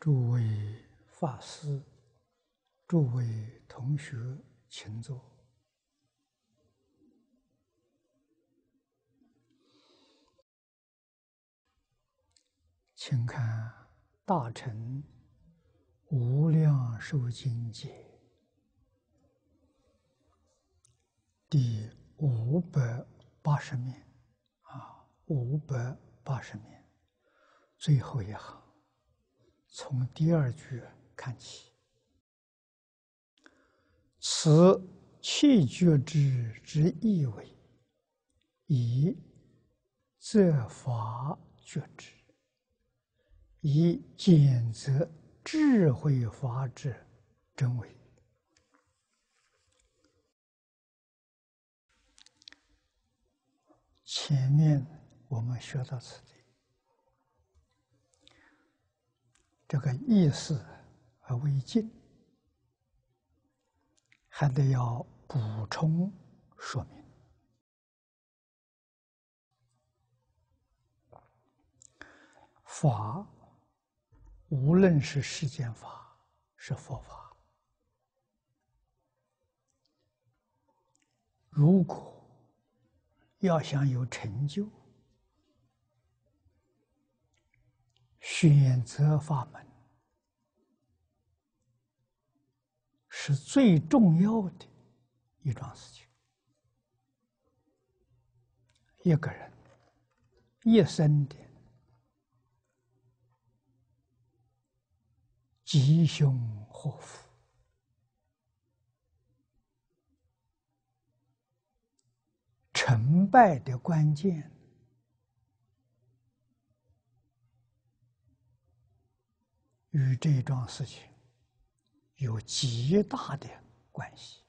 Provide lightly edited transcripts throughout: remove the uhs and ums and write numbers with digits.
诸位法师，诸位同学，请坐。请看《大乘无量寿经解》第580面，580面，最后一行。 从第二句看起，此契觉之意为，以这法觉之，以见则智慧法之真伪。前面我们学到此地。 这个意识而未尽，还得要补充说明。法，无论是世间法，是佛法，如果要想有成就， 选择法门是最重要的一桩事情。一个人一生的吉凶祸福，成败的关键。 与这桩事情有极大的关系。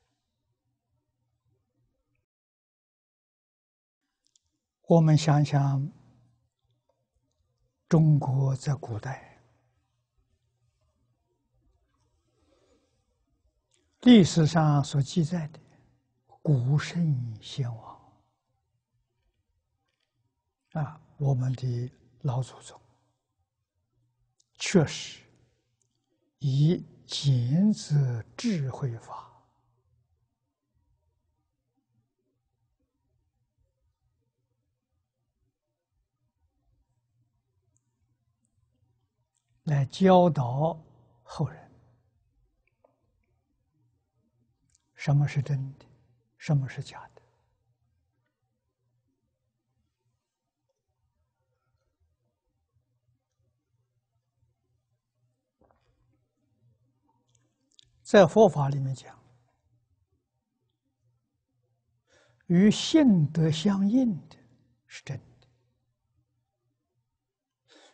我们想想，中国在古代历史上所记载的古圣先王啊，我们的老祖宗确实。 以见则智慧法来教导后人，什么是真的，什么是假的，在佛法里面讲，与性德相应的是真的，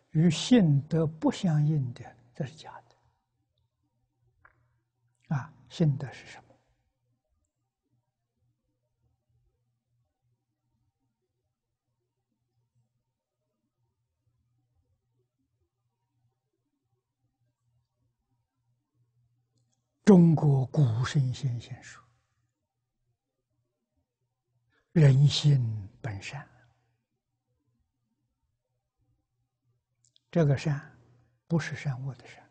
与性德不相应的这是假的。啊，性德是什么？中国古圣先说：“人性本善，这个善不是善恶的善，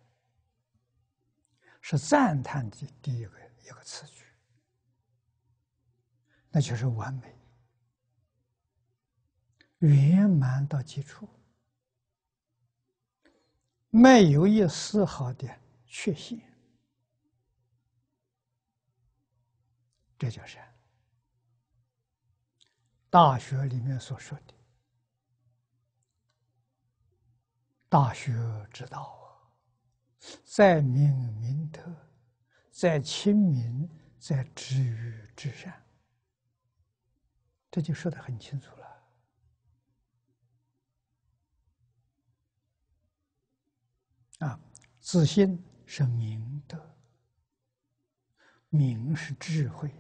是赞叹的第一个词句，那就是完美、圆满到极处，没有一丝毫的缺陷。” 这就是《大学》里面所说的“大学之道啊，在明明德，在亲民，在知于至善”，这就说得很清楚了。啊，自信是明德，明是智慧。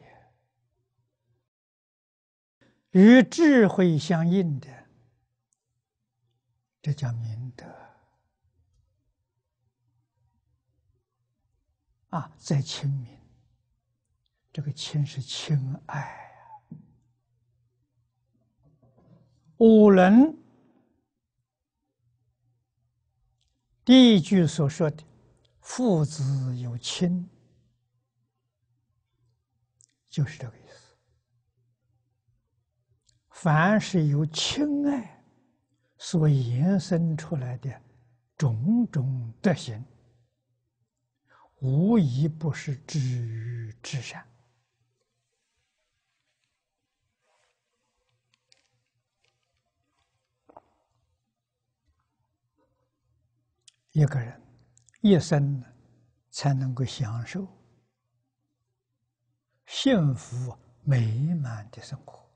与智慧相应的，这叫明德啊！在亲民，这个亲是亲爱啊。五伦第一句所说的“父子有亲”，就是这个意思。凡是由亲爱所延伸出来的种种德行，无一不是至于至善。 一个人一生才能够享受幸福美满的生活，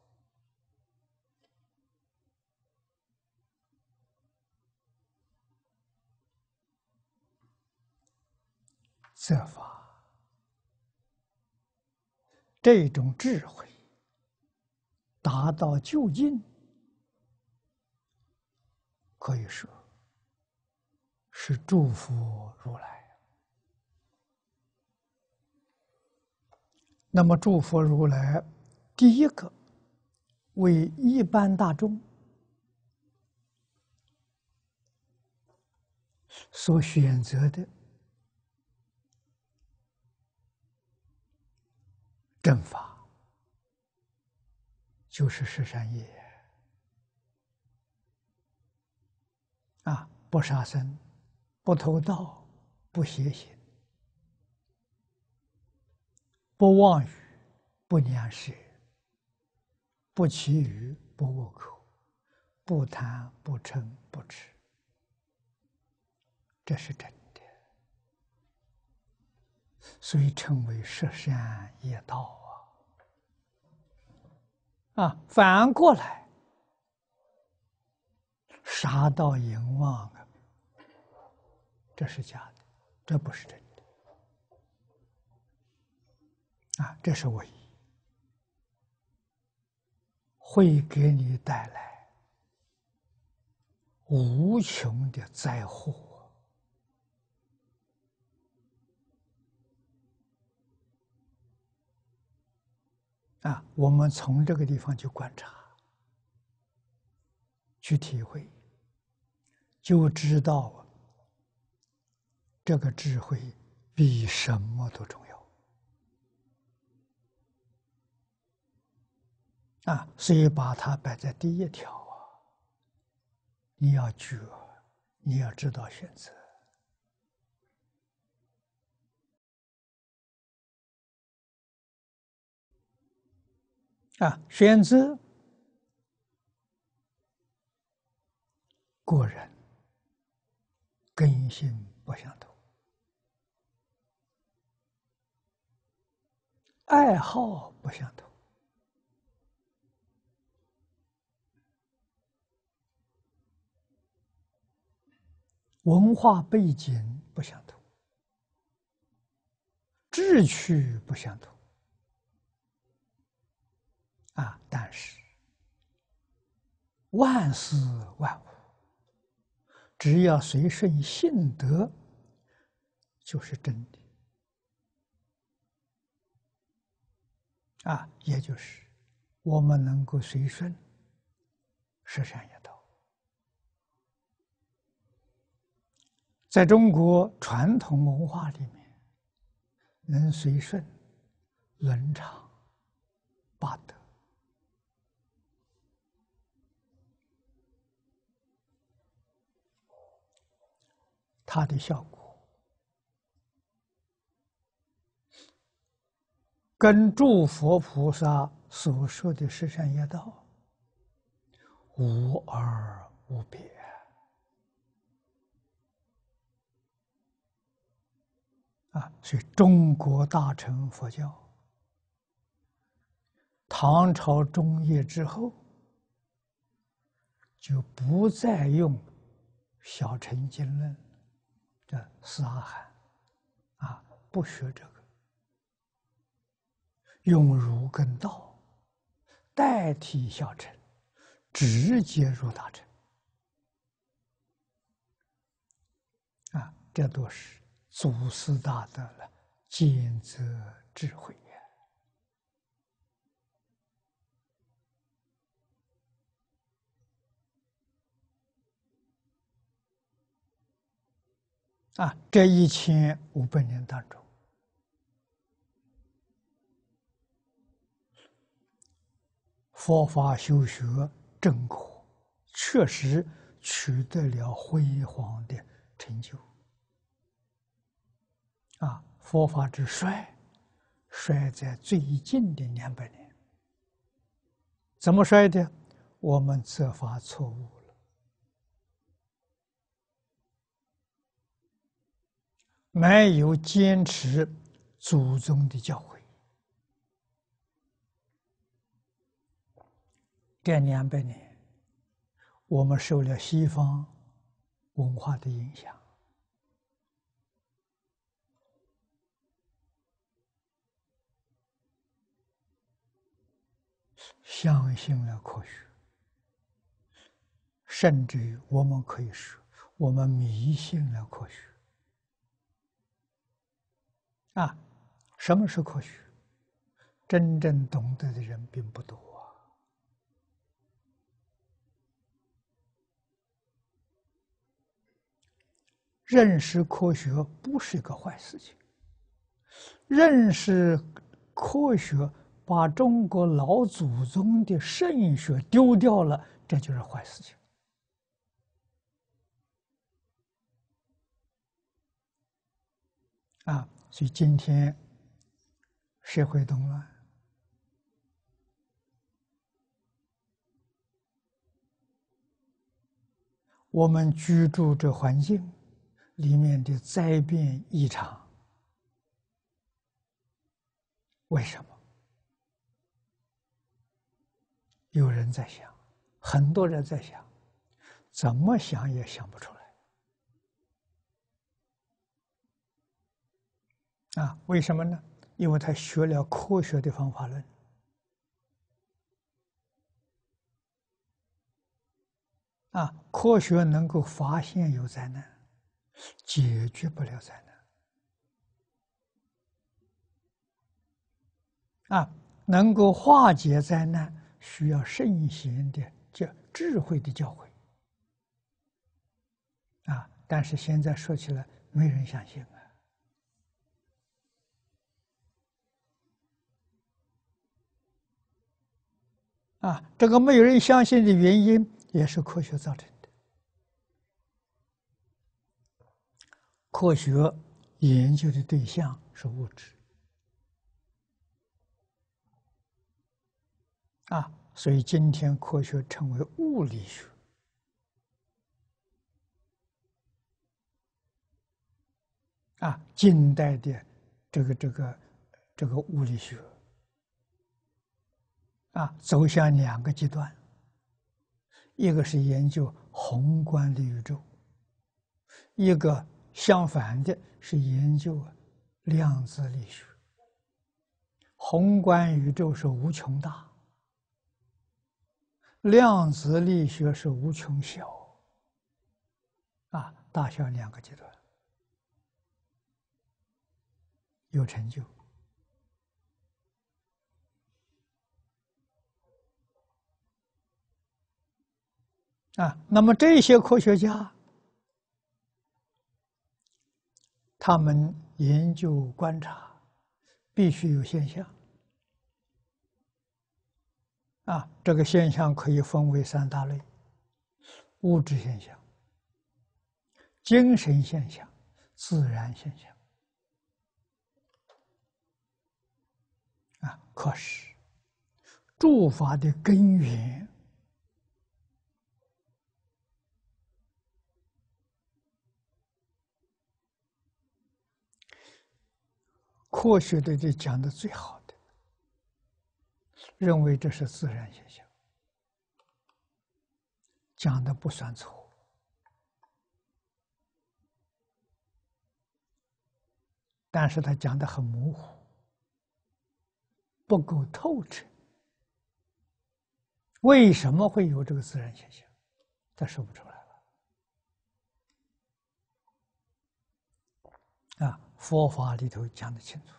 这法这种智慧达到究竟，可以说 是祝福如来。那么，祝福如来第一个为一般大众所选择的正法，就是十善业啊，不杀生， 不偷盗，不邪行，不妄语，不两舌，不绮语，不恶口，不贪，不嗔，不痴，这是真的，所以称为十善业道啊！反过来，杀盗淫妄啊， 这是假的，这不是真的啊！这是唯一，会给你带来无穷的灾祸啊！我们从这个地方去观察、去体会，就知道 这个智慧比什么都重要啊！所以把它摆在第一条啊。你要觉，你要知道选择。选择过人根性不相同。 爱好不相同文化背景不相同，志趣不相同啊！但是万事万物，只要随顺信德，就是真理。 也就是我们能够随顺十善业道。在中国传统文化里面，能随顺伦常八德它的效果， 跟诸佛菩萨所说的十善业道无二无别啊！所以中国大乘佛教，唐朝中叶之后就不再用小乘经论的四阿含不学这个， 用儒跟道代替小乘，直接入大乘这都是祖师大德了，见则智慧啊，这1500年当中，佛法修学正果，确实取得了辉煌的成就。啊，佛法之衰，衰在最近的200年。怎么衰的？我们责罚错误。 没有坚持祖宗的教诲，这200年，我们受了西方文化的影响，相信了科学，甚至于我们可以说，我们迷信了科学。 啊，什么是科学？真正懂得的人并不多啊。认识科学不是一个坏事情。认识科学，把中国老祖宗的圣学丢掉了，这就是坏事情。 啊，所以今天社会动乱，我们居住这环境里面的灾变异常，为什么？有人在想，很多人在想，怎么想也想不出来。 啊，为什么呢？因为他学了科学的方法论，啊，科学能够发现有灾难，解决不了灾难，啊，能够化解灾难，需要圣贤的智慧的教诲，啊，但是现在说起来，没人相信啊。 啊，这个没有人相信的原因，也是科学造成的。科学研究的对象是物质，啊，所以今天科学称为物理学。啊，近代的这个物理学。 啊，走向2个极端，一个是研究宏观的宇宙，一个相反的是研究量子力学。宏观宇宙是无穷大，量子力学是无穷小。啊，大小2个极端，有成就。 啊，那么这些科学家，他们研究观察，必须有现象。啊，这个现象可以分为3大类：物质现象、精神现象、自然现象。啊，可是诸法的根源。 科学的就讲的最好的，认为这是自然现象，讲的不算错。但是他讲的很模糊，不够透彻。为什么会有这个自然现象？他说不出来了。啊。 佛法里头讲得清楚，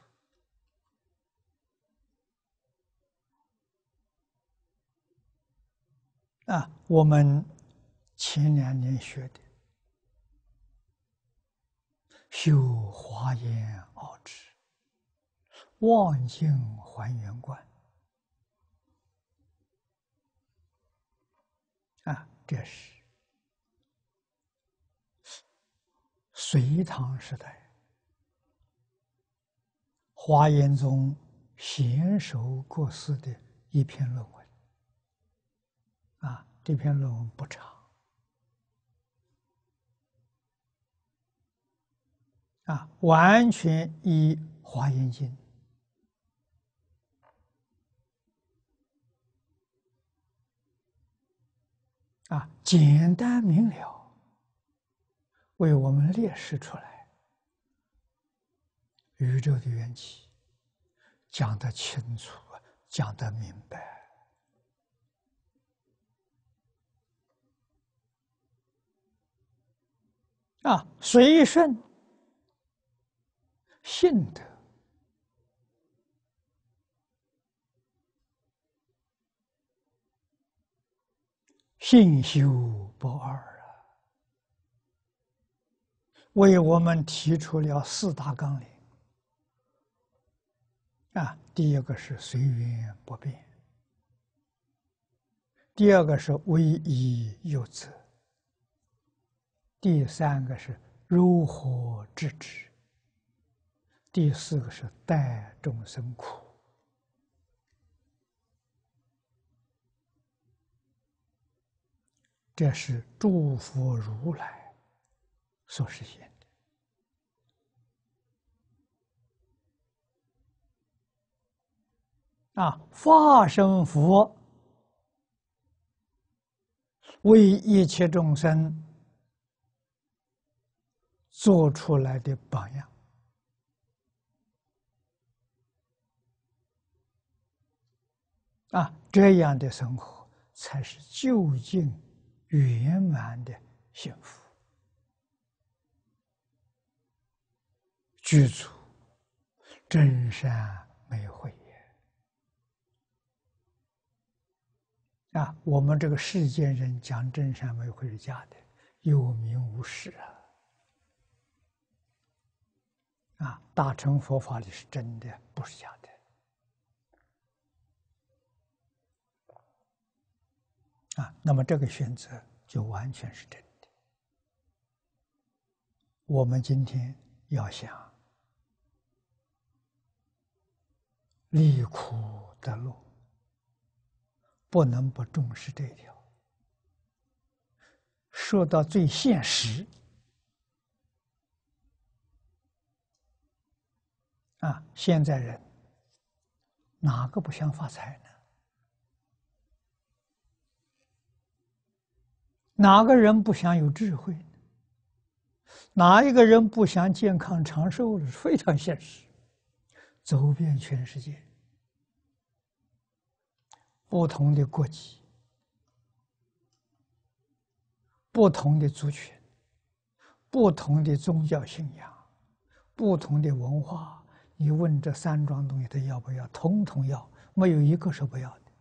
啊，我们前2年学的修华严奥旨，望境还原观啊，这是隋唐时代华严宗娴熟过思的一篇论文啊，这篇论文不长。 啊，完全依《华严经》啊，简单明了，为我们列示出来宇宙的缘起，讲得清楚，讲得明白。 啊，随顺信德信修不二啊，为我们提出了四大纲领啊。第一个是随缘不变，第二个是唯一有责。 第三个是如何制止，第四个是代众生苦。这是诸佛如来所实现的。啊，化身佛为一切众生。 做出来的榜样啊，这样的生活才是究竟圆满的幸福，具足真善美慧也。啊，我们这个世间人讲真善美慧是假的，有名无实啊。 啊，大乘佛法里是真的，不是假的。啊，那么这个选择就完全是真的。我们今天要想离苦得乐，不能不重视这一条。说到最现实。 啊，现在人哪个不想发财呢？哪个人不想有智慧呢？哪一个人不想健康长寿呢？非常现实，走遍全世界，不同的国籍、不同的族群、不同的宗教信仰、不同的文化。 你问这三桩东西，他要不要？统统要，没有一个是不要的。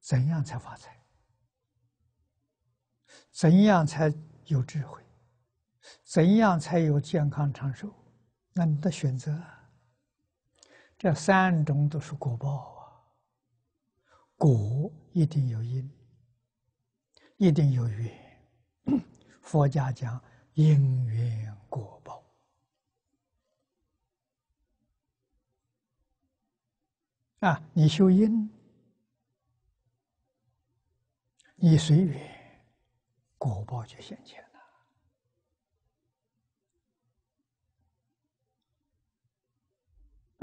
怎样才发财？怎样才有智慧？怎样才有健康长寿？那你的选择，这三种都是果报啊。果一定有因，一定有缘。 佛家讲因缘果报啊，你修因，你随缘，果报就现前了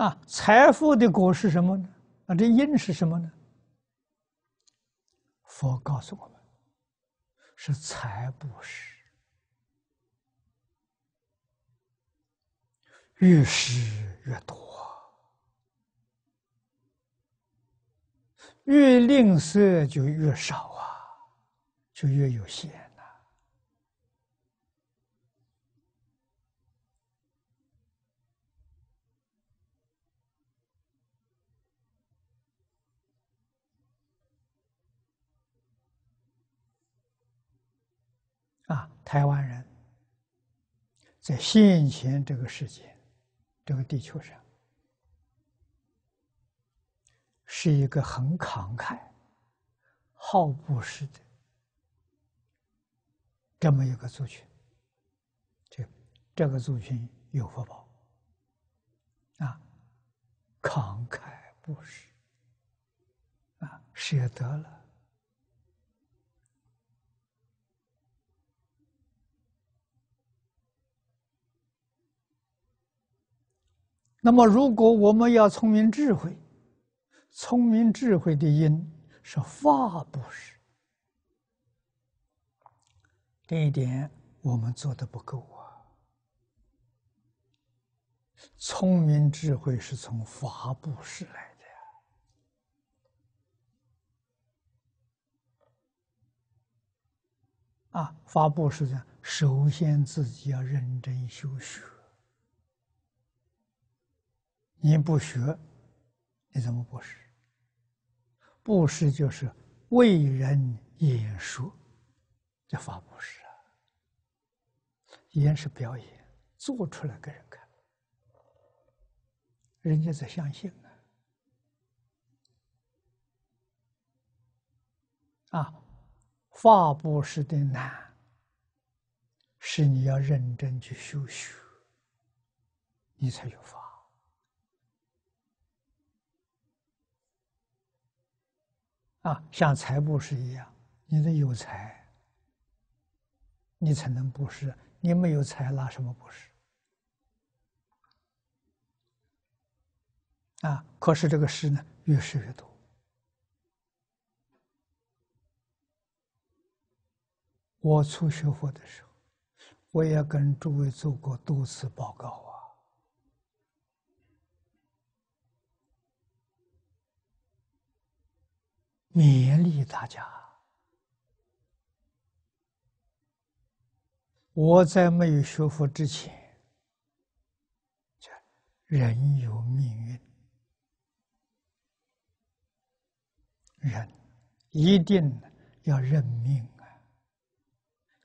啊。财富的果是什么呢？啊，这因是什么呢？佛告诉我们，是财布施。 越施越多，越吝啬就越少啊，就越有限呐、啊。台湾人在现前这个世界、这个地球上，是一个很慷慨、好布施的这么一个族群。这个族群有福报慷慨布施舍得了。那么如果我们要聪明智慧，聪明智慧的因是法布施，这一点我们做得不够聪明智慧是从法布施来的法布施呢，首先自己要认真修学，你不学，你怎么布施？布施就是为人演说，叫法布施演是表演，做出来给人看。人家才相信法布施的难，是你要认真去修学，你才有法。像财布施一样，你得有财，你才能布施。你没有财，拿什么布施？可是这个施呢，越施越多。我初学佛的时候，我也跟诸位做过多次报告勉励大家。我在没有学佛之前，人有命运，人一定要认命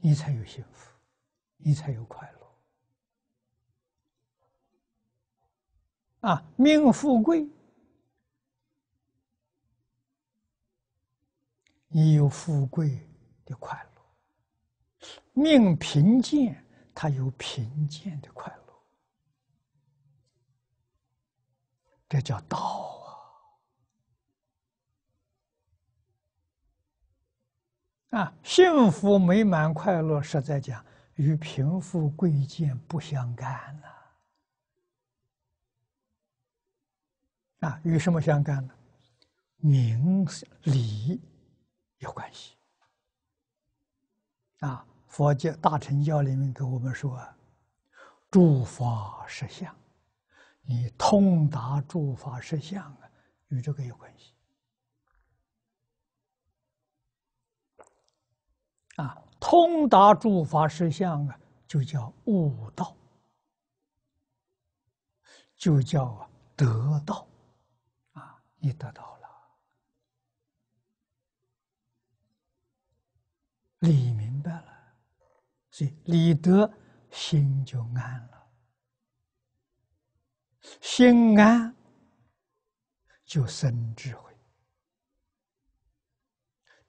你才有幸福，你才有快乐命富贵，你有富贵的快乐；命贫贱，他有贫贱的快乐。这叫道幸福美满快乐，实在讲与贫富贵贱不相干与什么相干呢？名理有关系佛教大乘教里面给我们说诸法实相，你通达诸法实相与这个有关系通达诸法实相就叫悟道，就叫得道你得到了理明白了，所以理得心就安了，心安就生智慧，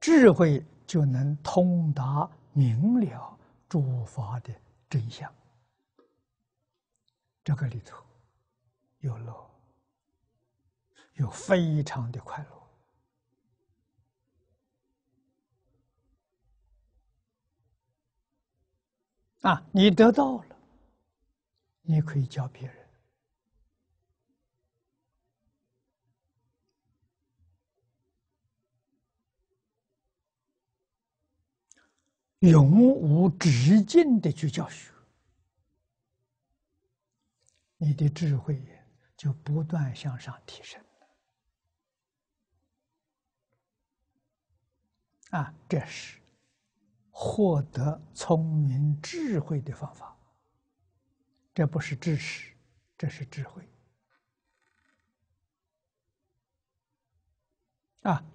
智慧就能通达明了诸法的真相，这个里头有乐，有非常的快乐你得到了，你可以教别人永无止境的去教学，你的智慧就不断向上提升了这是获得聪明智慧的方法，这不是知识，这是智慧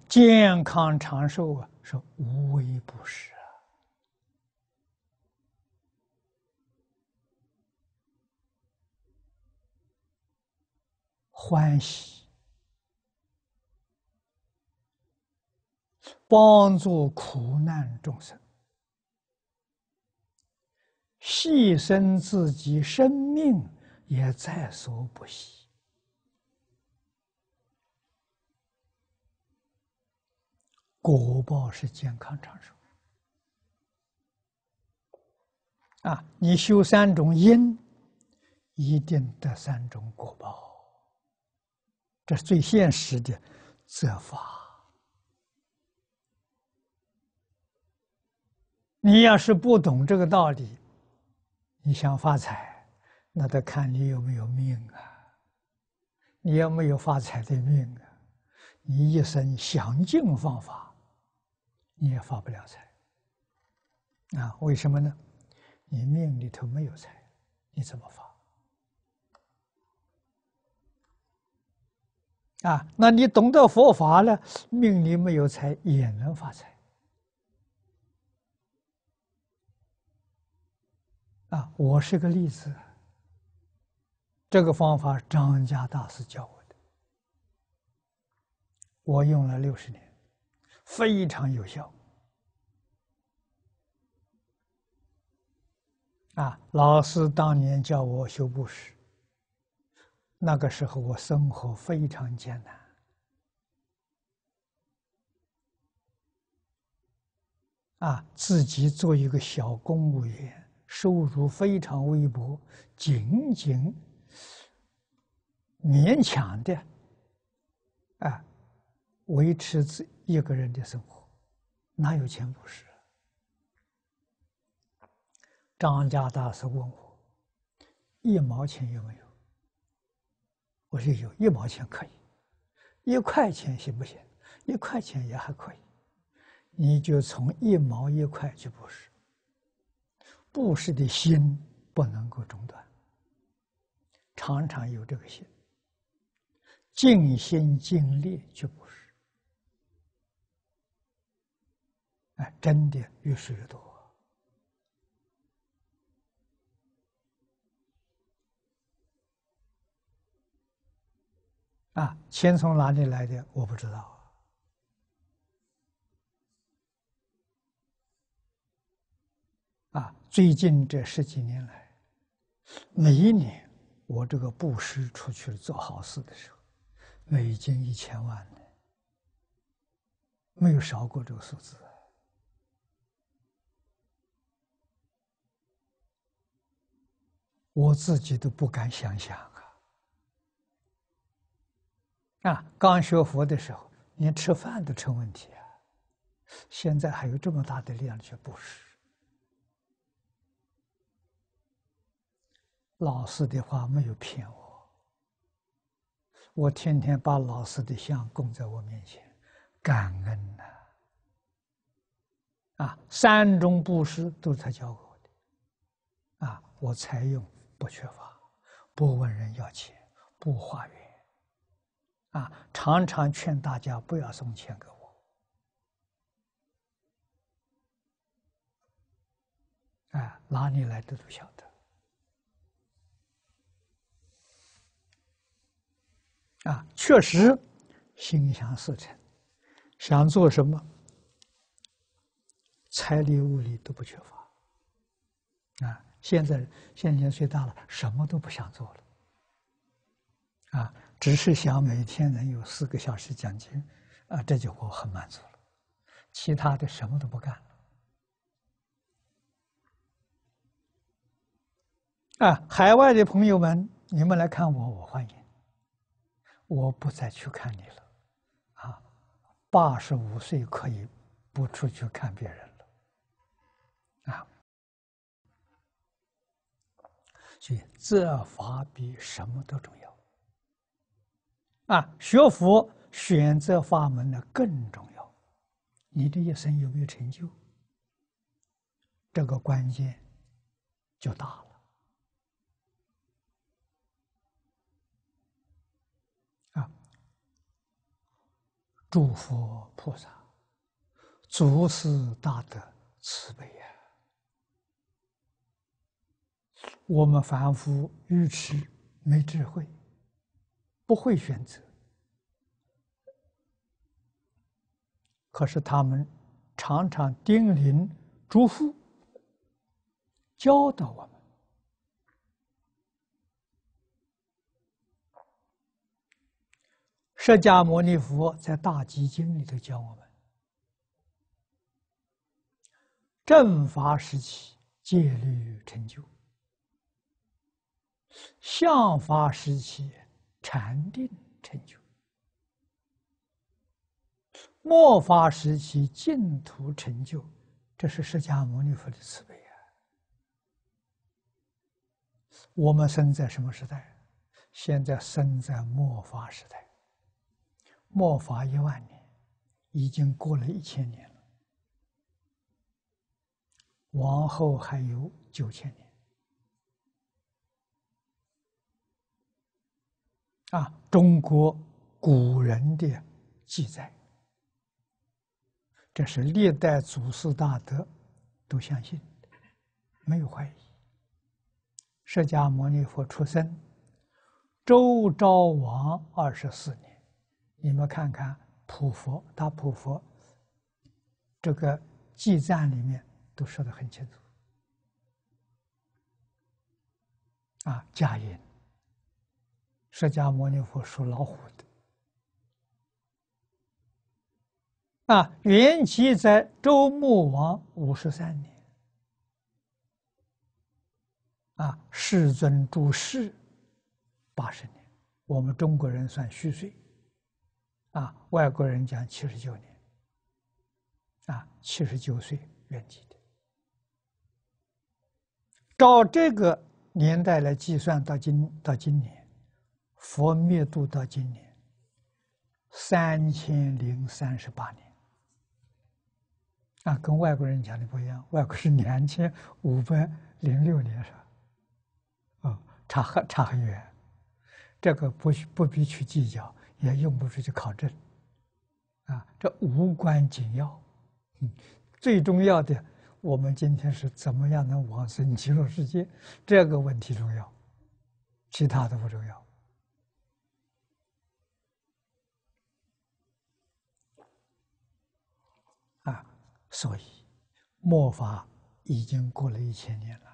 健康长寿是无微不至欢喜，帮助苦难众生，牺牲自己生命也在所不惜。 果报是健康长寿啊！你修三种因，一定得三种果报，这是最现实的责法。你要是不懂这个道理，你想发财，那得看你有没有命啊！你要没有发财的命啊，你一生想尽方法。 你也发不了财啊？为什么呢？你命里头没有财，你怎么发？啊，那你懂得佛法了，命里没有财也能发财啊！我是个例子，这个方法张家大师教我的，我用了60年。 非常有效啊！老师当年叫我修布施，那个时候我生活非常艰难啊，自己做一个小公务员，收入非常微薄，仅仅勉强的啊。 维持自一个人的生活，哪有钱布施？张家大师问我，1毛钱有没有？我说有，1毛钱可以，1块钱行不行？1块钱也还可以，你就从1毛1块去布施。布施的心不能够中断，常常有这个心，尽心尽力去布施。 哎，真的越施越多啊！钱从哪里来的？我不知道啊。最近这10几年来，每一年我这个布施出去做好事的时候，累计1000万呢，没有少过这个数字。 我自己都不敢想象啊！啊，刚学佛的时候，连吃饭都成问题啊，现在还有这么大的力量去布施。老师的话没有骗我，我天天把老师的像供在我面前，感恩呐！啊，三种布施都是他教我的，啊，我才用。 不缺乏，不问人要钱，不化缘，啊，常常劝大家不要送钱给我，哎，哪里来的都晓得，啊，确实心想事成，想做什么，财力物力都不缺乏，啊。 现在岁大了，什么都不想做了，啊，只是想每天能有4个小时讲经，啊，这就我很满足了，其他的什么都不干了。啊，海外的朋友们，你们来看我，我欢迎，我不再去看你了，啊，85岁可以不出去看别人了，啊。 所以，这法比什么都重要啊！学佛选择法门呢更重要。你的一生有没有成就，这个关键就大了啊！诸佛菩萨、祖师大德慈悲呀！ 我们凡夫愚痴，没智慧，不会选择。可是他们常常叮咛、嘱咐、教导我们，释迦牟尼佛在《大集经》里头教我们：正法时期戒律成就，相法时期禅定成就。 末法时期净土成就，这是释迦牟尼佛的慈悲啊！我们生在什么时代？现在生在末法时代，末法1万年，已经过了1000年了，往后还有9000年啊！中国古人的记载。 这是历代祖师大德都相信的，没有怀疑。释迦牟尼佛出生，周昭王24年。你们看看普佛，大普佛这个记载里面都说得很清楚。啊，家音，释迦牟尼佛属老虎的。 啊，缘起在周穆王53年。啊，世尊住世80年，我们中国人算虚岁，啊，外国人讲79年，啊，79岁圆寂的。照这个年代来计算，到今年，佛灭度到今年3038年。 那跟外国人讲的不一样，外国是2506年是吧？哦，差很远，这个不必去计较，也用不着去考证，啊，这无关紧要。最重要的，我们今天是怎么样能往生极乐世界，这个问题重要，其他的不重要。 所以，末法已经过了1000年了，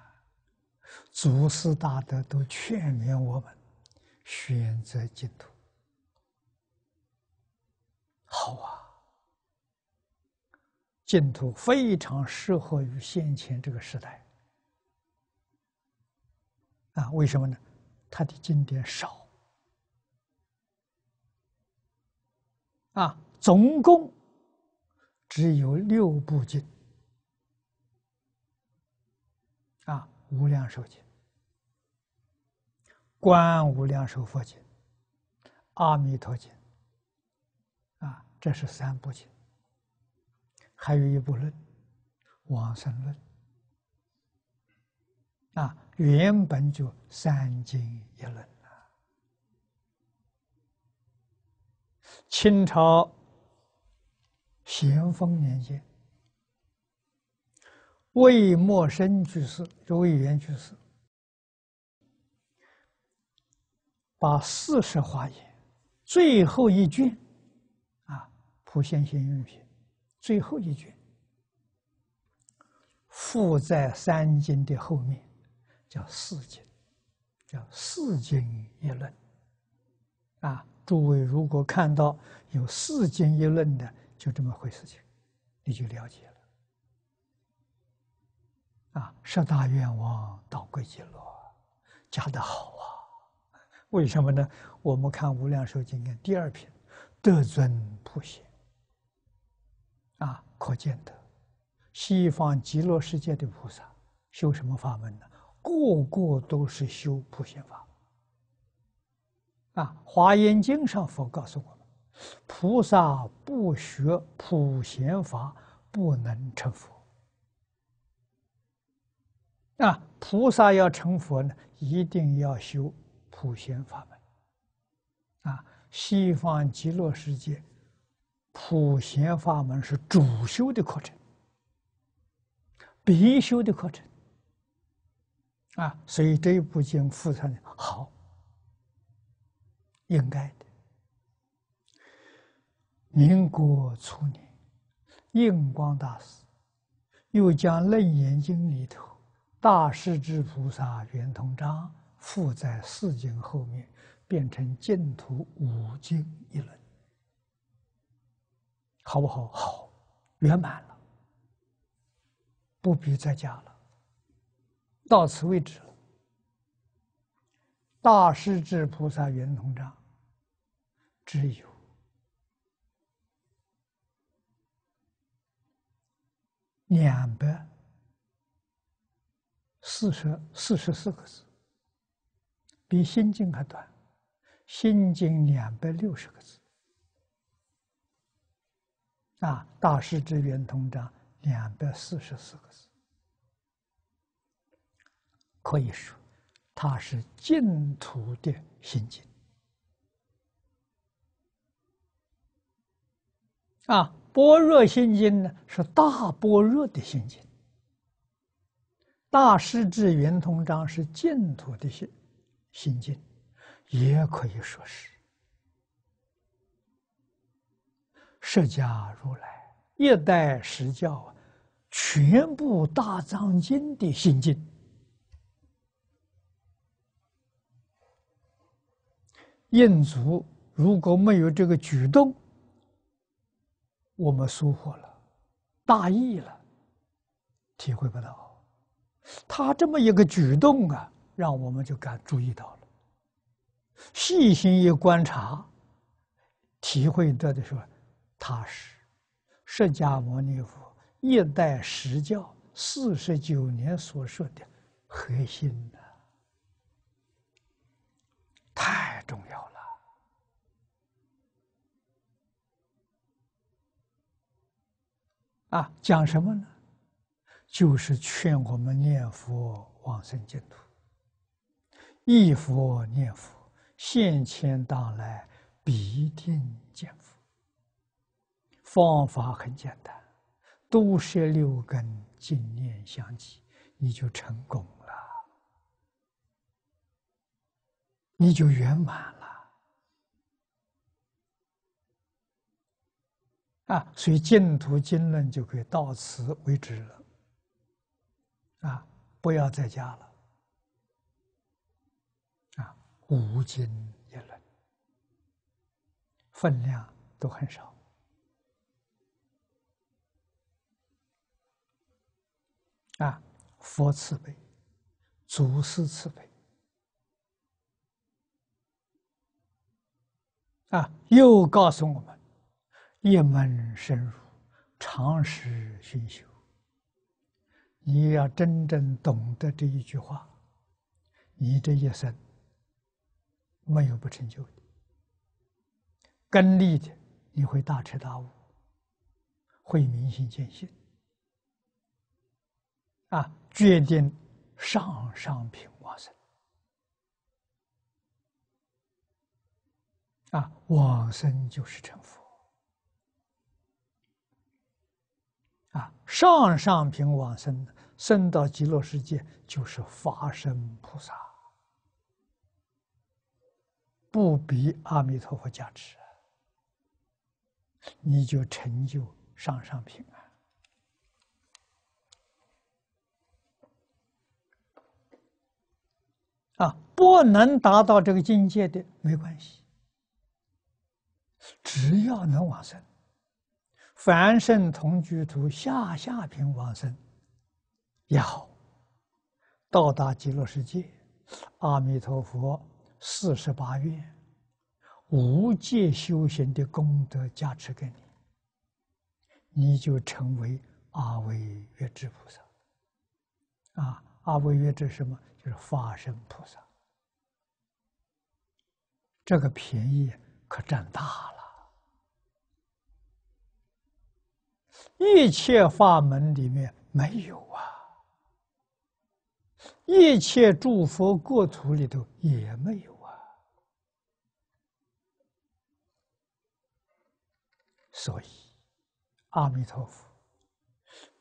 祖师大德都劝勉我们选择净土。好啊，净土非常适合于先前这个时代。啊，为什么呢？它的经典少。啊，总共。 只有6部经，啊，《无量寿经》、《观无量寿佛经》、《阿弥陀经》，啊，这是3部经，还有一部论，《往生论》，啊，原本就3经1论啊。清朝。 咸丰年间，魏默生居士，就魏源居士，把40华严最后一卷，啊，普贤行愿品最后一卷，附在3经的后面，叫4经，叫4经1论。啊，诸位如果看到有4经1论的， 就这么回事情，你就了解了。啊，10大愿望导归极乐，讲得好啊！为什么呢？我们看《无量寿经》的第2品，德尊普贤。啊，可见得，西方极乐世界的菩萨修什么法门呢？个个都是修普贤法。啊，《华严经》上佛告诉我们。 菩萨不学普贤法，不能成佛。啊，菩萨要成佛呢，一定要修普贤法门。啊，西方极乐世界，普贤法门是主修的课程，必修的课程。啊，所以这一部经附上的好，应该的。民国初年，印光大师又将《楞严经》里头大势至菩萨圆通章附在四经后面，变成净土五经一论，好不好？好，圆满了，不必再加了，到此为止了。大势至菩萨圆通章只有244个字，比心经还短，心经260个字，啊，大势至圆通章244个字，可以说它是净土的心经，啊。般若心经呢，是大般若的心经；大势至圆通章是净土的心经，也可以说是释迦如来一代十教全部大藏经的心经。印祖如果没有这个举动，我们疏忽了，大意了，体会不到。他这么一个举动啊，让我们就感注意到了。细心一观察，体会到的时候，他是释迦牟尼佛一代十教49年所说的核心的，太重要了。啊，讲什么呢？就是劝我们念佛往生净土，一佛念佛，现前当来必定见佛。方法很简单，都摄六根，净念相继，你就成功了，你就圆满了。啊，所以净土经论就可以到此为止了，啊，不要再加了，啊，五经一论，分量都很少，啊，佛慈悲，祖师慈悲，啊，又告诉我们。一门深入，常识熏修。你要真正懂得这一句话，你这一生没有不成就的。根利的，你会大彻大悟，会明心见性，啊，决定上上品往生，啊，往生就是成佛。啊，上上品往生，生到极乐世界就是法身菩萨，不比阿弥陀佛加持，你就成就上上品啊！啊，不能达到这个境界的没关系，只要能往生。凡圣同居土下下品往生也好，到达极乐世界，阿弥陀佛48愿无界修行的功德加持给你，你就成为阿惟越致菩萨。啊，阿惟越致什么？就是法身菩萨。这个便宜可占大了。一切法门里面没有啊，一切诸佛国土里头也没有啊，所以阿弥陀佛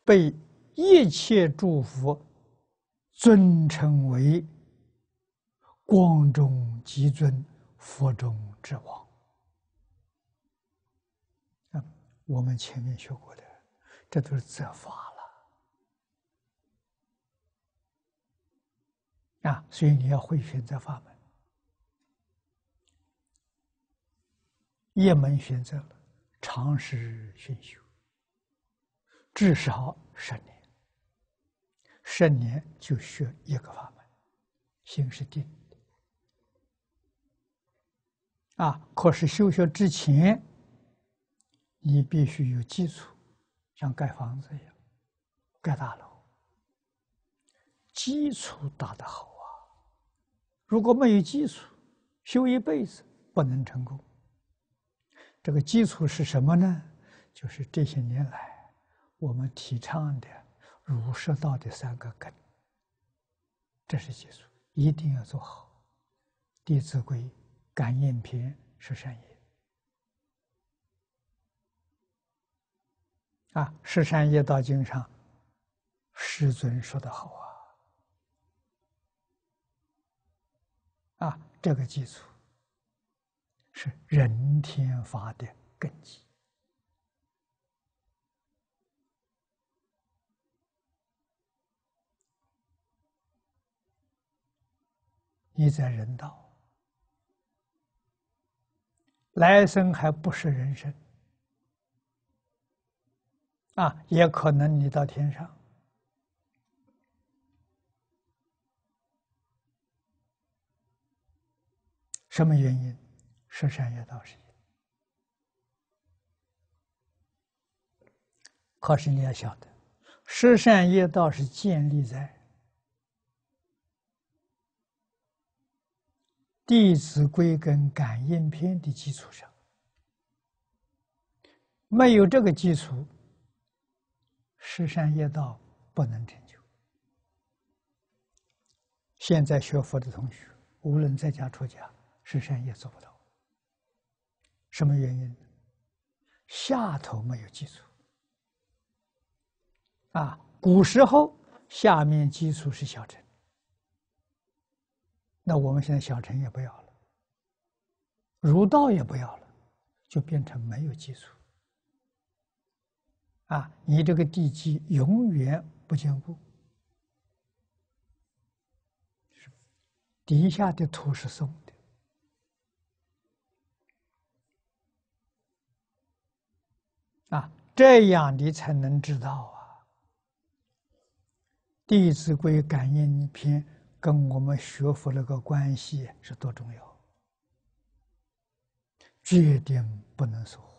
被一切诸佛尊称为光中极尊，佛中之王。我们前面学过的，这都是责罚了啊！所以你要会选择法门，一门选择了，长时熏修，至少10年，10年就学一个法门，心是定的啊。可是修学之前，你必须有基础，像盖房子一样，盖大楼，基础打得好啊！如果没有基础，修一辈子不能成功。这个基础是什么呢？就是这些年来我们提倡的儒释道的3个根，这是基础，一定要做好。《弟子规》《感应篇》是善业。十善业道经上，师尊说得好啊！这个基础是人天法的根基你在人道，来生还不是人身。也可能你到天上，什么原因？十善业道是因。可是你要晓得，十善业道是建立在《弟子规》跟《感应篇》的基础上，没有这个基础，十善业道不能成就。现在学佛的同学，无论在家出家，十善业做不到。什么原因呢？下头没有基础。古时候下面基础是小乘，那我们现在小乘也不要了，儒道也不要了，就变成没有基础。你这个地基永远不坚固，底下的土是松的，这样你才能知道《弟子规》《感应篇》跟我们学佛那个关系是多重要，决定不能疏忽。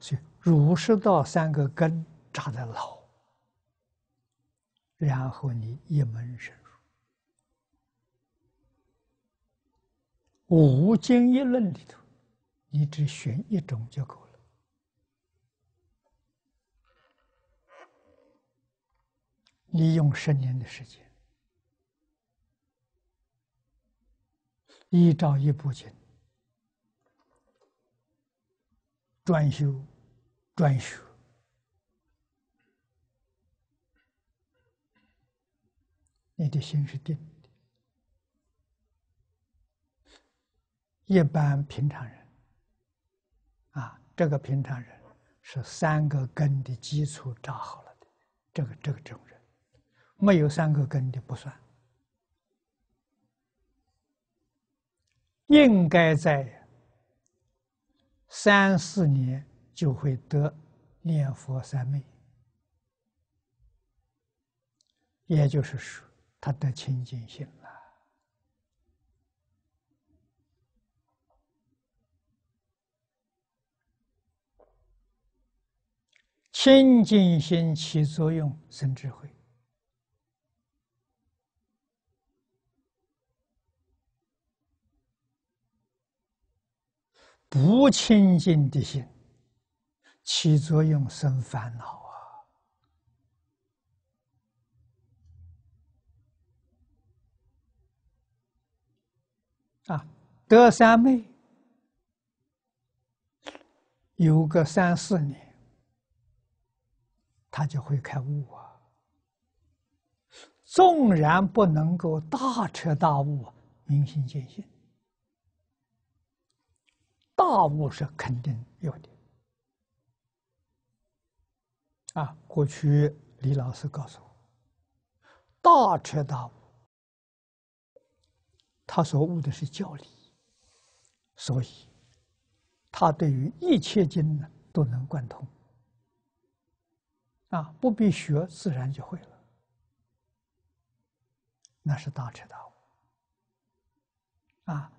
所以儒释道3个根扎得牢，然后你一门深入，五经一论里头，你只选一种就够了。你用10年的时间，依照一部经。专修专学，你的心是定的。一般平常人这个平常人是3个根的基础扎好了的，这种人没有3个根的不算，应该在3、4年就会得念佛三昧，也就是说，他得清净心了。清净心起作用，生智慧。不清净的心起作用，生烦恼得三昧有个3、4年，他就会开悟纵然不能够大彻大悟，明心见性，大悟是肯定有的。啊，过去李老师告诉我，大彻大悟，他所悟的是教理，所以他对于一切经呢都能贯通。啊，不必学，自然就会了。 那是大彻大悟啊，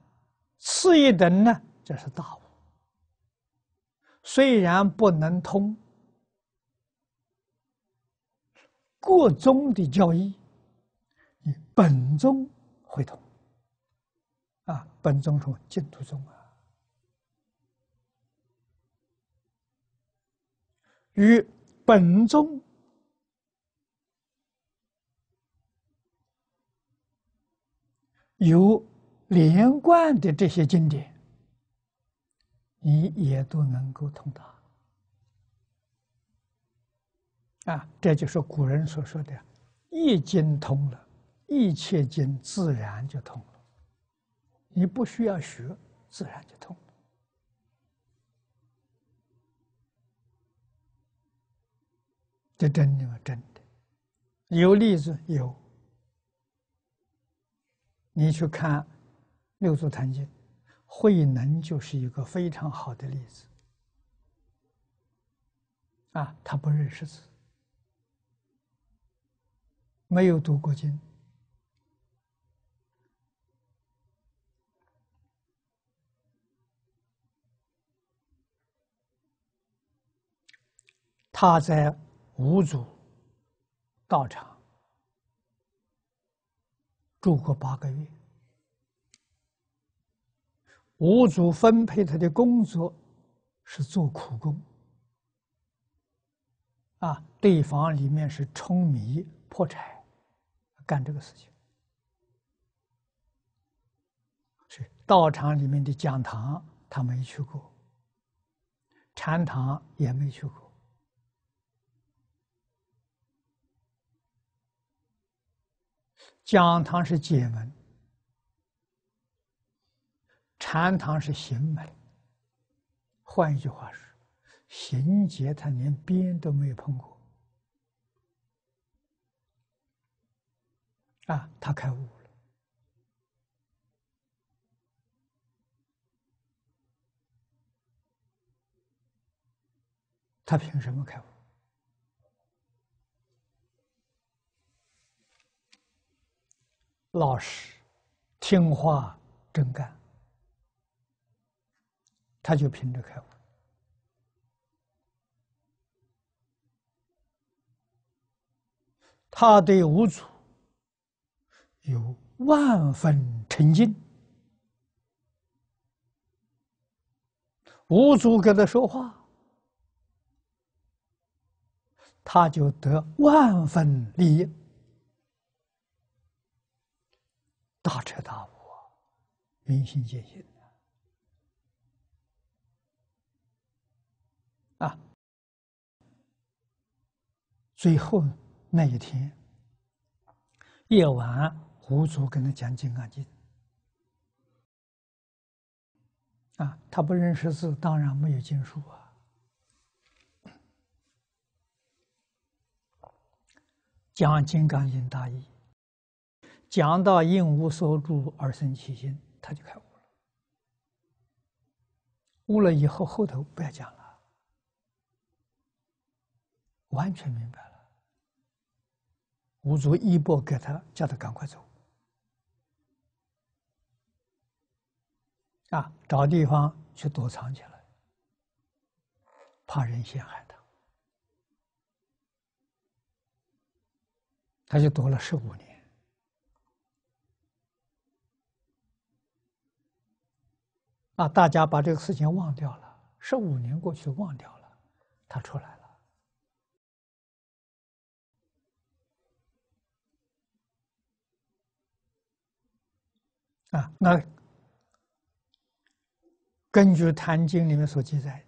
次一等呢，这是大悟。虽然不能通各宗的教义，你本宗会通啊，本宗从净土宗啊，与本宗。 有连贯的这些经典，你也都能够通达。啊，这就是古人所说的“一经通了，一切经自然就通了”。你不需要学，自然就通了。这真的吗？真的。有例子有。 你去看《六祖坛经》，慧能就是一个非常好的例子。啊，他不认识字，没有读过经，他在五祖道场。 住过8个月，五祖分配他的工作是做苦工，啊，对方里面是舂米破柴，干这个事情。所以道场里面的讲堂他没去过，禅堂也没去过。 讲堂是解门，禅堂是行门。换一句话说，行解他连边都没有碰过，啊，他开悟了。他凭什么开悟？ 老实、听话、真干，他就凭着开悟。他对五祖有万分沉浸，五祖跟他说话，他就得万分利益。 大彻大悟，明心见性啊！最后那一天夜晚，五祖跟他讲《金刚经》啊，他不认识字，当然没有经书啊。讲《金刚经》大意。 讲到应无所住而生其心，他就开悟了。悟了以后，后头不要讲了，完全明白了。五祖衣钵给他，叫他赶快走，啊，找地方去躲藏起来，怕人陷害他。他就躲了15年。 啊！大家把这个事情忘掉了，15年过去忘掉了，他出来了。啊，那根据《坛经》里面所记载，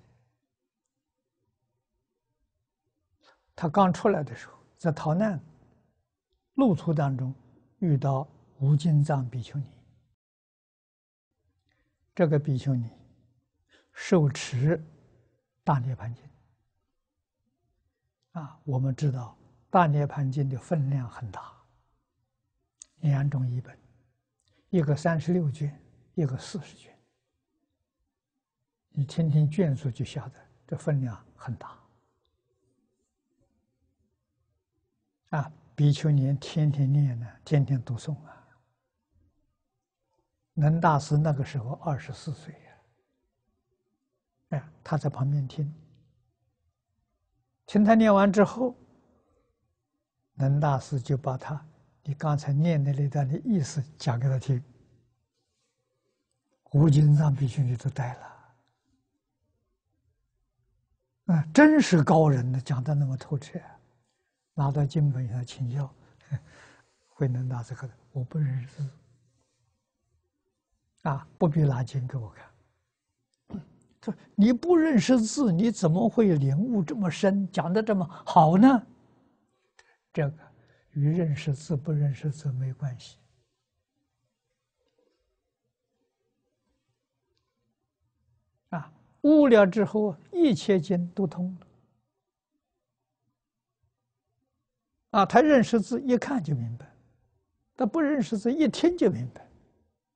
他刚出来的时候在逃难，路途当中遇到无尽藏比丘尼，这个比丘尼受持大涅盘经啊，我们知道大涅盘经的分量很大，两种译本，一个36卷，一个40卷。你听听卷数就晓得，这分量很大啊。 比丘尼天天念呢，天天读诵啊。能大师那个时候24岁呀，哎，他在旁边听，听他念完之后，能大师就把他你刚才念的那段的意思讲给他听。无尽藏比丘尼都呆了，啊，真是高人呢，讲得那么透彻。 拿到经本上请教，慧能大师，我不认识字啊，不必拿经给我看。他说：“你不认识字，你怎么会领悟这么深，讲得这么好呢？”这个与认识字不认识字没关系啊。悟了之后，一切经都通了。 啊，他认识字，一看就明白；他不认识字，一听就明白，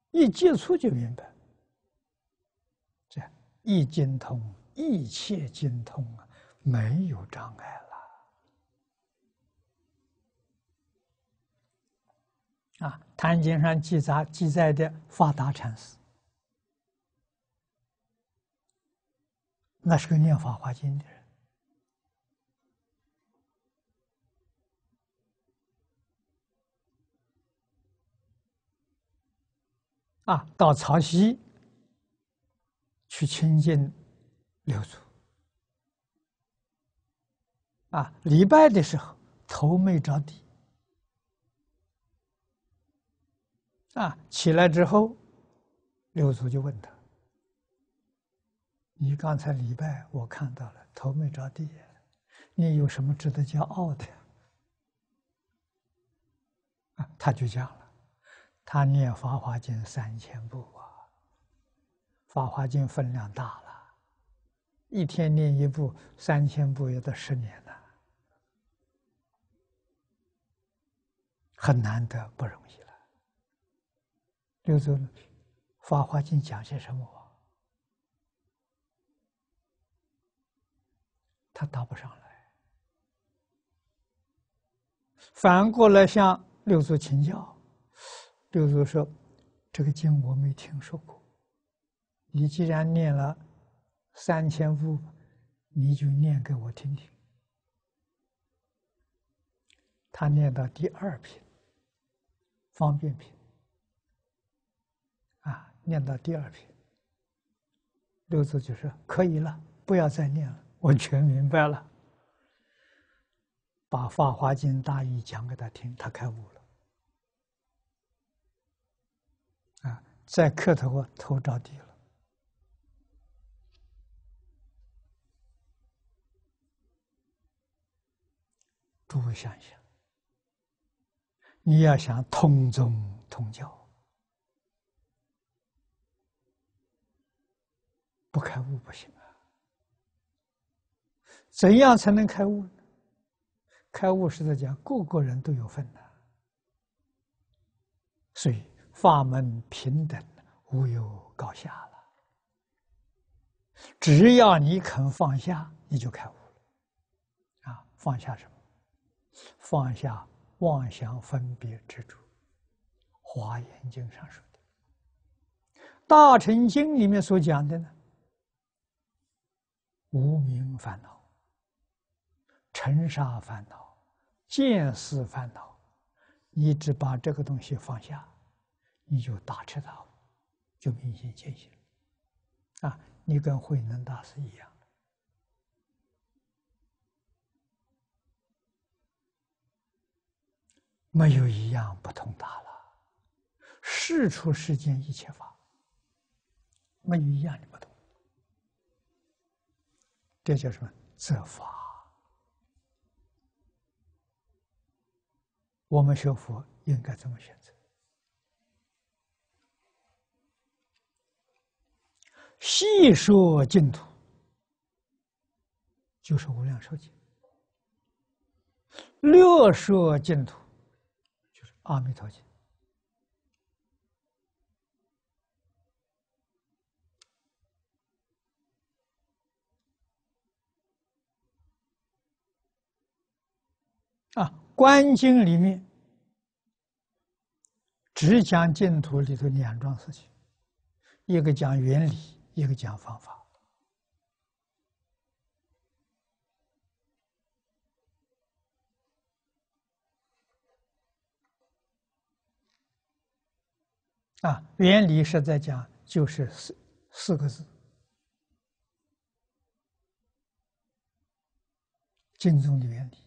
一接触就明白。这一精通，一切精通啊，没有障碍了。啊，《坛经》上记载的法达禅师，那是个念《法华经》的人。 啊，到曹溪去亲近六祖。啊，礼拜的时候头没着地。啊，起来之后，六祖就问他：“你刚才礼拜我看到了，头没着地，你有什么值得骄傲的？”啊，他就讲了。 他念《法华经》3000部啊，《法华经》分量大了，一天念一部，3000部也得10年了，很难得，不容易了。六祖，《法华经》讲些什么？他答不上来，反过来向六祖请教。 六祖说：“这个经我没听说过。你既然念了3000部，你就念给我听听。”他念到第2品，方便品。啊，念到第2品，六祖就说：“可以了，不要再念了，我全明白了。”把《法华经》大意讲给他听，他开悟了。 啊，在磕头啊，头着地了。诸位想一想，你要想通宗通教，不开悟不行啊。怎样才能开悟呢？开悟是在讲个个人都有份的，所以。 法门平等，无有高下了。只要你肯放下，你就开悟了。啊，放下什么？放下妄想、分别、执着，《华严经》上说的，《大乘经》里面所讲的呢，无明烦恼、尘沙烦恼、见思烦恼，你只把这个东西放下。 你就大彻大悟，就明心见性了啊！你跟慧能大师一样没有一样不通达了。事出世间一切法，没有一样你不通。这叫什么？则法我们学佛应该怎么选择？细说净土，就是无量寿经；略说净土，就是阿弥陀经。观经里面只讲净土里头两桩事情，一个讲原理，一个讲方法。原理是在讲，就是四个字：净宗的原理。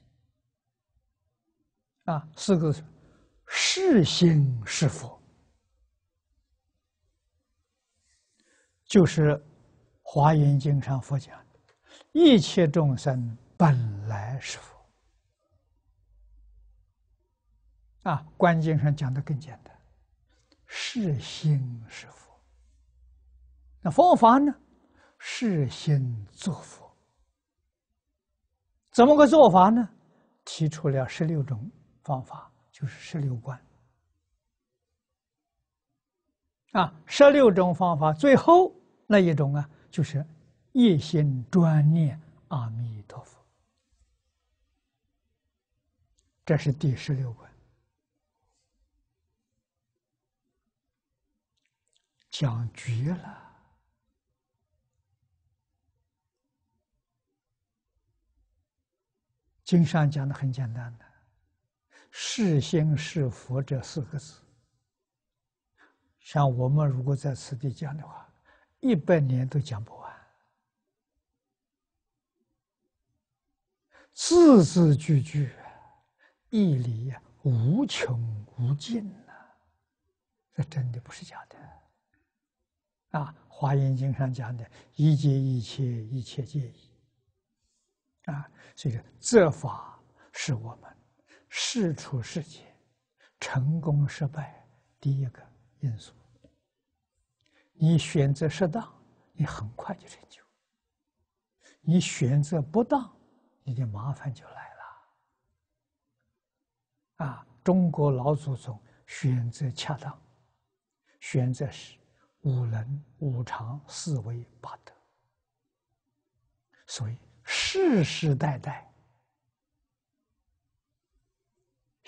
四个字：是心是佛，就是《华严经》上佛讲的，一切众生本来是佛。观经上讲的更简单，是心是佛。那佛法呢？是心作佛。怎么个做法呢？提出了16种。方法，就是16观，16种方法，最后那一种就是一心专念阿弥陀佛，这是第16观，讲绝了。经上讲的很简单的。是心是佛这4个字，像我们如果在此地讲的话，100年都讲不完，字字句句义理无穷无尽这真的不是假的。华严经上讲的一皆一切，一切皆一，所以说这法是我们事出世界成功失败第一个因素，你选择适当，你很快就成就；你选择不当，你的麻烦就来了。中国老祖宗选择恰当，选择是五伦、五常、4维、8德，所以世世代代。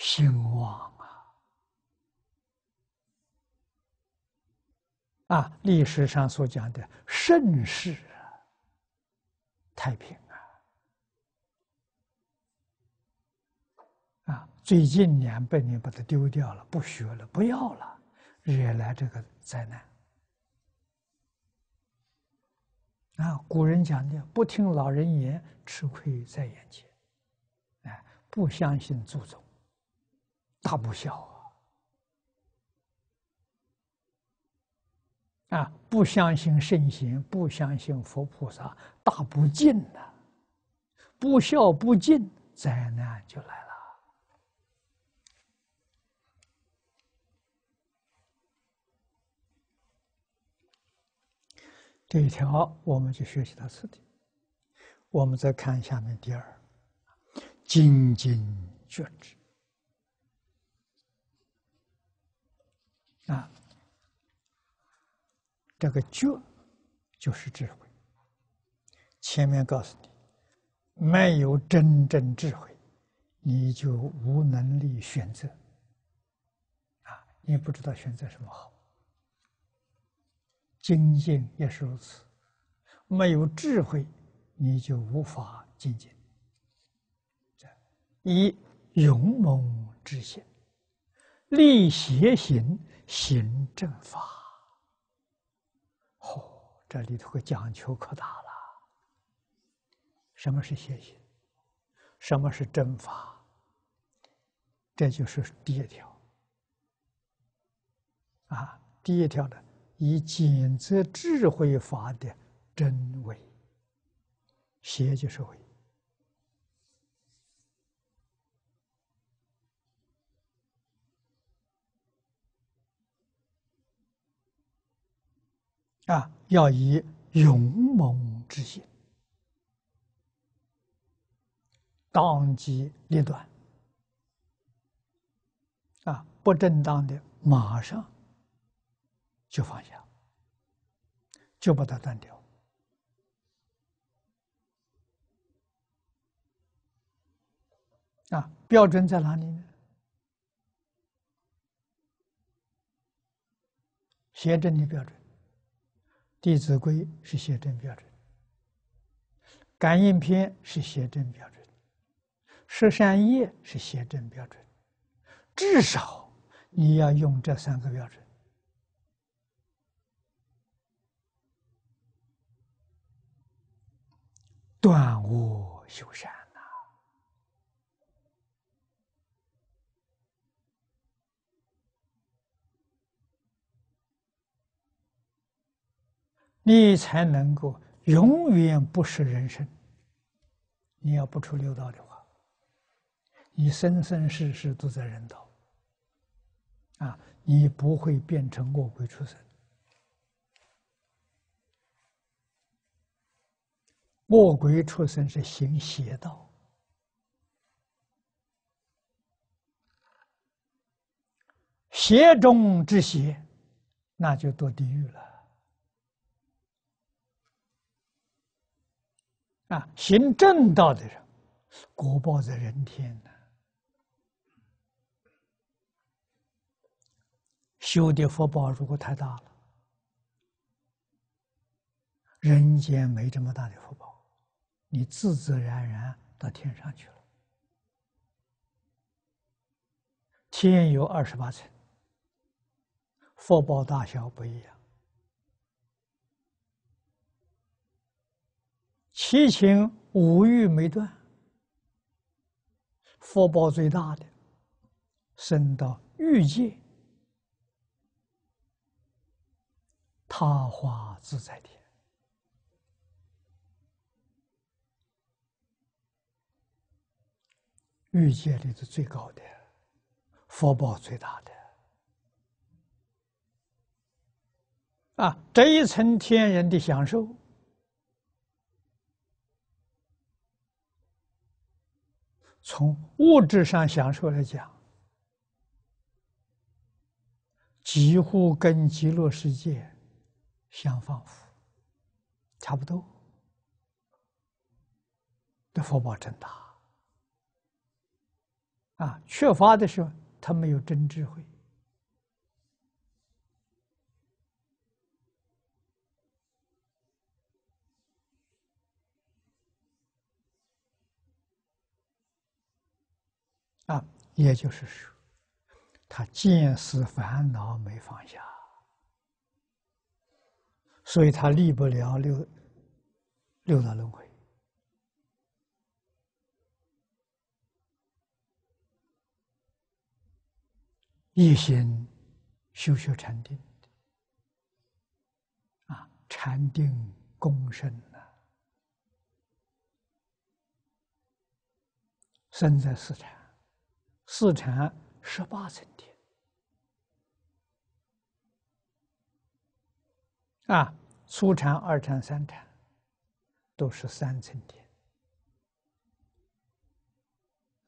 兴旺历史上所讲的盛世太平最近200年把它丢掉了，不学了，不要了，惹来这个灾难。古人讲的不听老人言，吃亏在眼前。不相信祖宗。大不孝不相信圣贤，不相信佛菩萨，大不敬不孝不敬，灾难就来了。这一条我们就学习到此地。我们再看下面第2，精进觉知。这个觉就是智慧。前面告诉你，没有真正智慧，你就无能力选择。你不知道选择什么好。精进也是如此，没有智慧，你就无法精进。以勇猛之心，立邪行。行正法，这里头个讲求可大了。什么是邪行？什么是正法？这就是第1条。第1条的以检测智慧法的真伪，邪就是伪。啊，要以勇猛之心，当机立断。啊，不正当的马上就放下，就把它断掉。 啊，标准在哪里呢？邪正的标准，《弟子规》是邪正标准，《感应篇》是邪正标准，《十善业》是邪正标准。至少你要用这三个标准。断恶修善。 你才能够永远不食人参。你要不出六道的话，你生生世世都在人道，啊，你不会变成恶鬼出生。恶鬼出生是行邪道，邪中之邪，那就堕地狱了。 啊，行正道的人，果报在人天呢。修的福报如果太大了，人间没这么大的福报，你自自然然到天上去了。天有28层，福报大小不一样。 七情五欲没断，福报最大的升到欲界，他化自在天。欲界里头最高的，福报最大的。啊，这一层天人的享受。 从物质上享受来讲，几乎跟极乐世界相仿佛，差不多。这福报真大啊！缺乏的时候，他没有真智慧啊，也就是说，他见思烦恼没放下，所以他离不了六道轮回。一心修禅定，啊，禅定共生呢，生在四禅。 四禅18层天啊，初禅、二禅、三禅都是3层天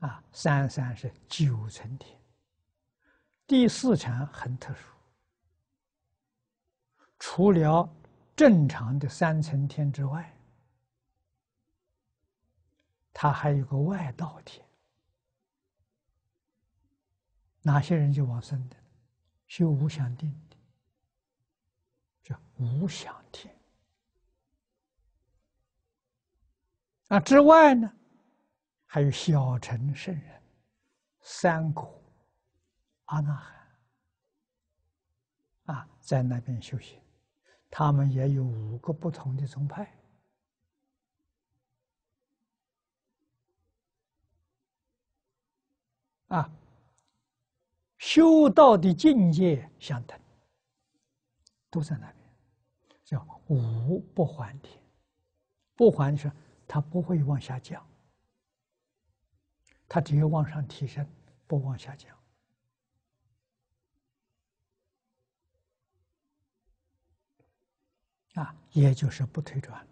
啊，33是9层天，第四禅很特殊，除了正常的3层天之外，它还有个外道天。 哪些人就往生的？修无想定的，叫无想天。啊，之外呢，还有小乘圣人、三果、阿那含啊，在那边修行，他们也有5个不同的宗派。 修道的境界相等，都在那边，叫无不还天。不还是它不会往下降，它只有往上提升，不往下降。啊，也就是不退转了。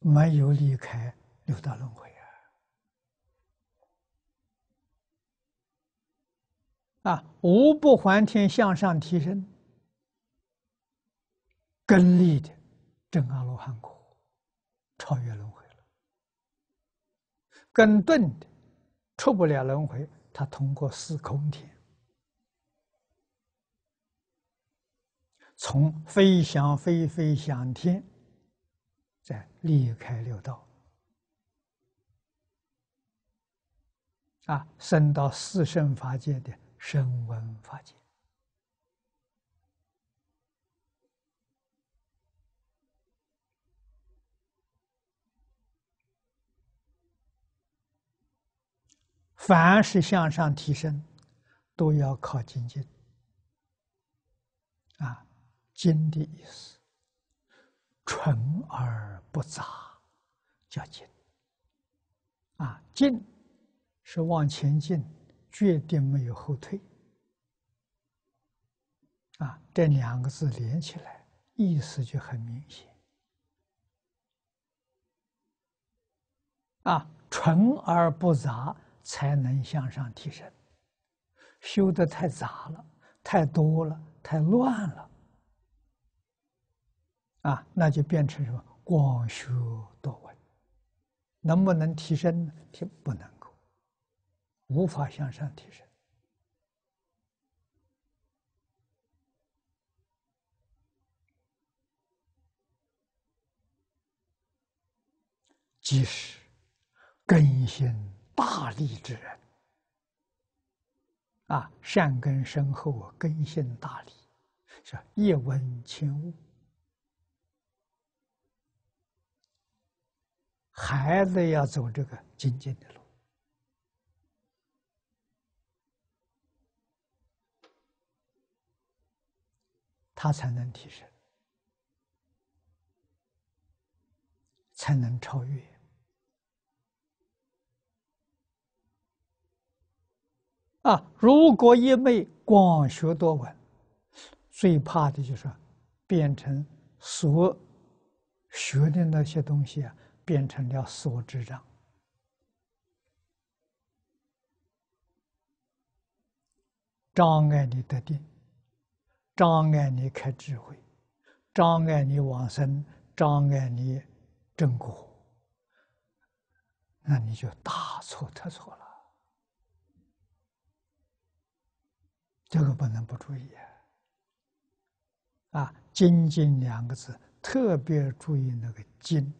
没有离开六道轮回啊！啊，无不还天向上提升，根立的证阿罗汉果，超越轮回了；根钝的出不了轮回，他通过四空天，从非想非非想天。 再离开六道，啊，升到四圣法界的声闻法界，凡是向上提升，都要靠精进。啊，精的意思。 纯而不杂，叫进。啊，进是往前进，绝对没有后退。啊，这两个字连起来，意思就很明显。啊，纯而不杂，才能向上提升。修得太杂了，太多了，太乱了。 啊，那就变成什么广学多闻，能不能提升呢？不能够，无法向上提升。即使根性大利之人，啊，善根深厚啊，根性大利，是一闻千悟。 孩子要走这个精进的路他才能提升，才能超越。啊，如果一味广学多闻，最怕的就是变成所学的那些东西啊。 变成了所知障，障碍你得定，障碍你开智慧，障碍你往生，障碍你正果，那你就大错特错了。这个不能不注意啊！啊，精进两个字，特别注意那个精。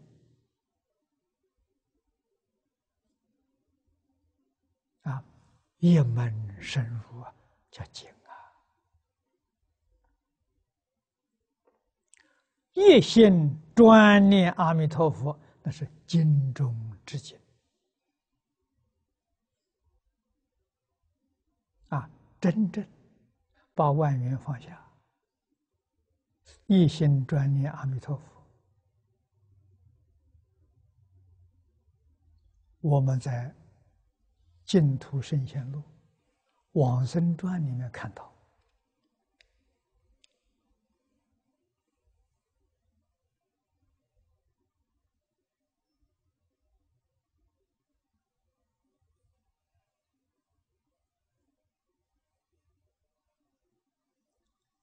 啊，一门深入啊，叫精啊；一心专念阿弥陀佛，那是精中之精。啊，真正把万缘放下，一心专念阿弥陀佛。我们在。 净土圣贤录往生传里面看到，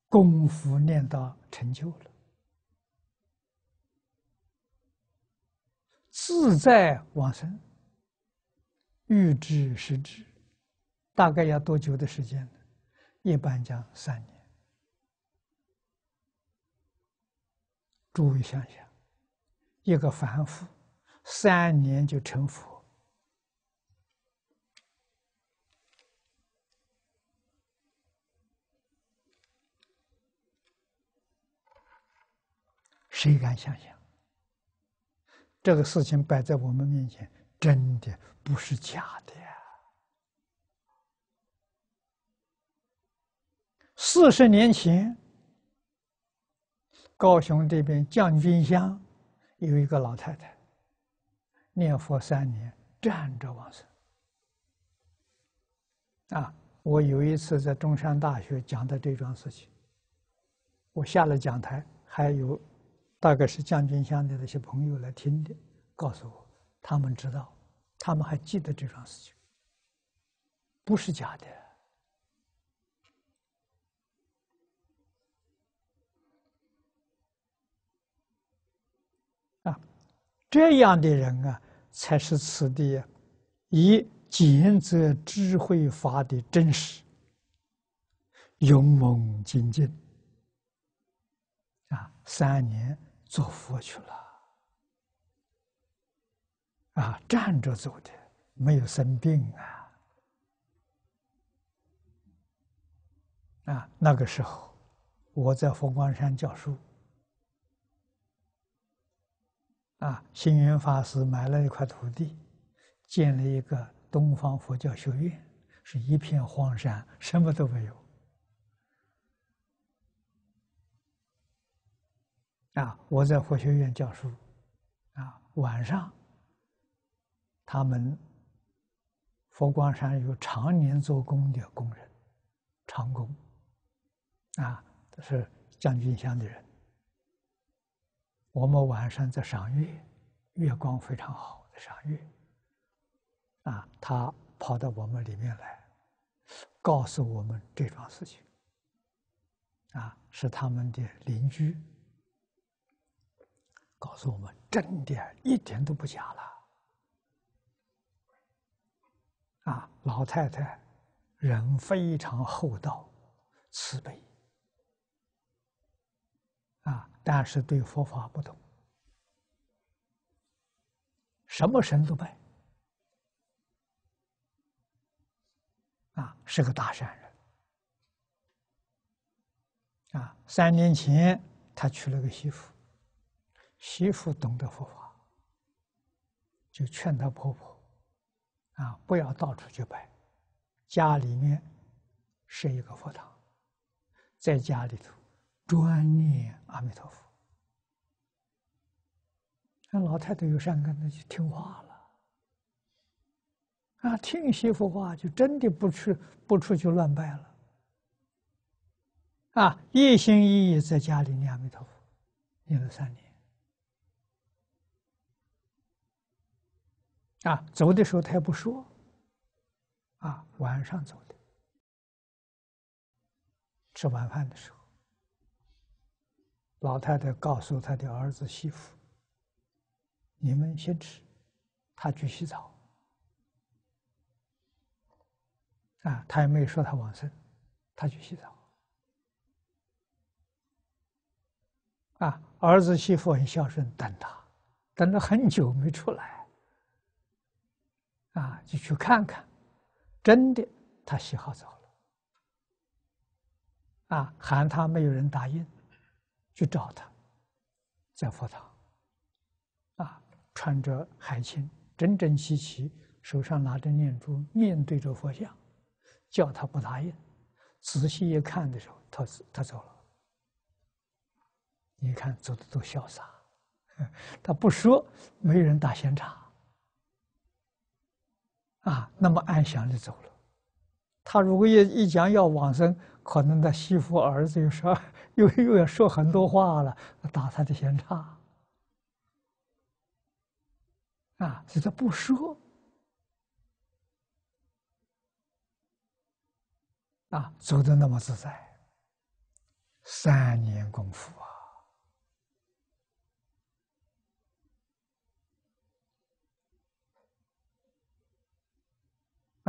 功夫练到成就了，自在往生。 预知时至，大概要多久的时间呢？一般讲3年。诸位想想，一个凡夫3年就成佛，谁敢想想？这个事情摆在我们面前。 真的不是假的呀！40年前，高雄这边将军乡有一个老太太，念佛3年，站着往生。啊，我有一次在中山大学讲的这桩事情，我下了讲台，还有大概是将军乡的那些朋友来听的，告诉我他们知道，他们还记得这桩事情，不是假的。啊，这样的人啊，才是此地以简则智慧法的真实，勇猛精进啊，3年做佛去了啊，站着走的，没有生病啊啊！那个时候我在佛光山教书啊，星云法师买了一块土地，建了一个东方佛教学院，是一片荒山，什么都没有啊！我在佛学院教书啊，晚上他们佛光山有常年做工的工人，长工啊，都是将军乡的人，我们晚上在赏月，月光非常好，在赏月啊，他跑到我们里面来，告诉我们这桩事情。啊，是他们的邻居告诉我们，真的一点都不假了。啊，老太太人非常厚道、慈悲。啊，但是对佛法不懂，什么神都拜。啊，是个大善人。啊，3年前他娶了个媳妇，媳妇懂得佛法，就劝他婆婆，啊，不要到处去拜，家里面是一个佛堂，在家里头专念阿弥陀佛。那老太太有善根，那就听话了。啊，听媳妇话就真的不出去乱拜了。啊，一心一意在家里念阿弥陀佛，念了3年。啊，走的时候他也不说。啊，晚上走的，吃晚饭的时候，老太太告诉他的儿子媳妇：“你们先吃，他去洗澡。”啊，他也没有说他往生，他去洗澡。啊，儿子媳妇很孝顺，等他，等了很久没出来。啊，就去看看，真的他洗好澡了。啊，喊他没有人答应，去找他，在佛堂。啊，穿着海青，整整齐齐，手上拿着念珠，面对着佛像。叫他不答应，仔细一看的时候，他走了。你看走的多潇洒，他不说，没人打闲岔。啊，那么安详的走了。他如果一讲要往生，可能他媳妇儿子又要说很多话了，打他的闲岔。啊，所以他不说。啊，走得那么自在，3年功夫啊！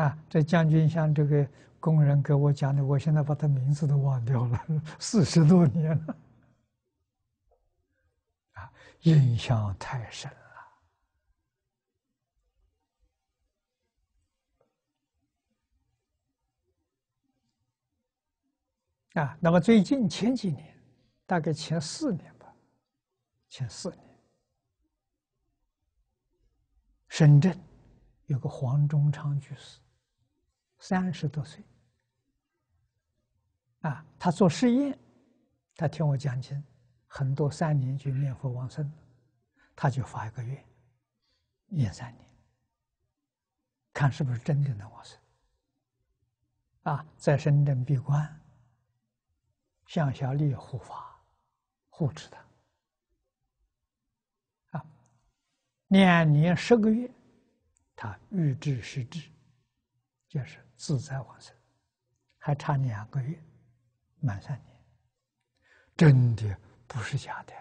啊，这将军乡这个工人给我讲的，我现在把他名字都忘掉了，40多年了，啊，印象太深了。啊，那么最近前几年，大概前4年吧，深圳有个黄中昌居士，30多岁，啊，他做实验，他听我讲经，很多3年去念佛往生，他就发一个愿，念3年，看是不是真的能往生。啊，在深圳闭关，向小利护法，护持他。啊，2年10个月，他欲至时至，就是自在往生，还差2个月，满3年，真的不是假的。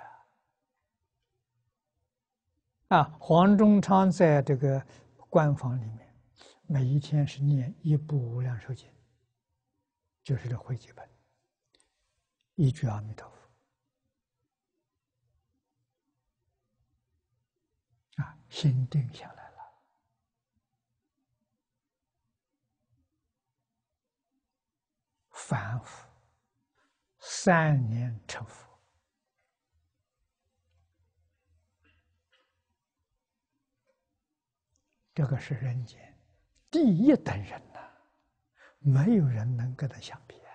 啊，黄中昌在这个官房里面，每一天是念1部《无量寿经》，就是这汇集本，一句阿弥陀佛，啊，心定下来了。反复3年成佛。 这个是人间第一等人呐、啊，没有人能跟他相比啊！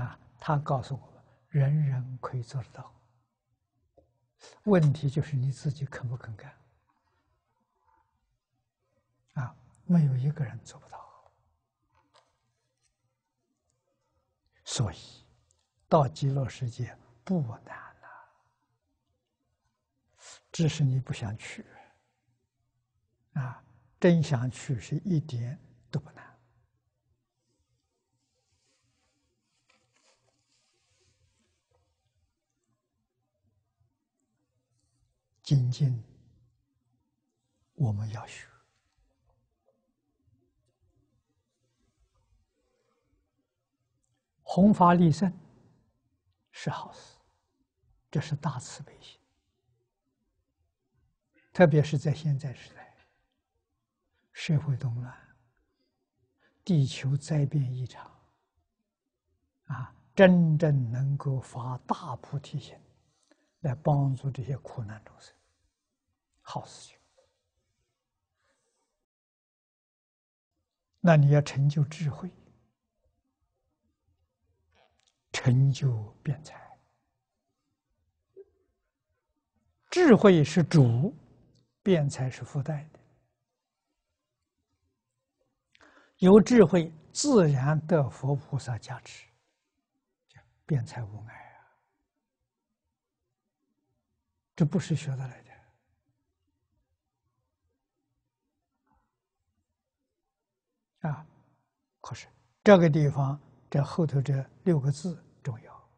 啊，他告诉我们，人人可以做得到。问题就是你自己肯不肯干？啊，没有一个人做不到。所以，到极乐世界不难呐、啊，只是你不想去。 啊，真想去是一点都不难。精进，我们要学。弘法利生是好事，这是大慈悲心，特别是在现在时代。 社会动乱，地球灾变异常，啊，真正能够发大菩提心，来帮助这些苦难众生，好事情。那你要成就智慧，成就辩才，智慧是主，辩才是附带的。 有智慧，自然得佛菩萨加持，辩才无碍啊！这不是学得来的啊！可是这个地方，这后头这6个字重要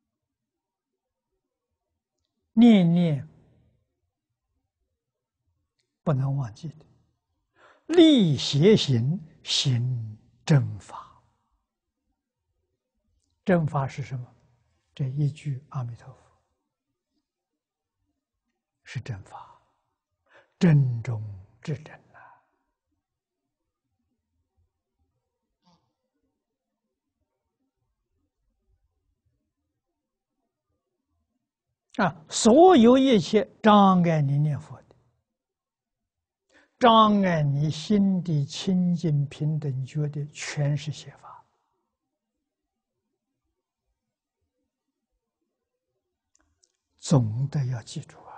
——念念不能忘记的。 立邪行，行正法。正法是什么？这一句阿弥陀佛是正法，正中至正啊！啊，所有一切障碍你念佛。 障碍你心地清净平等觉的，全是邪法。总的要记住啊。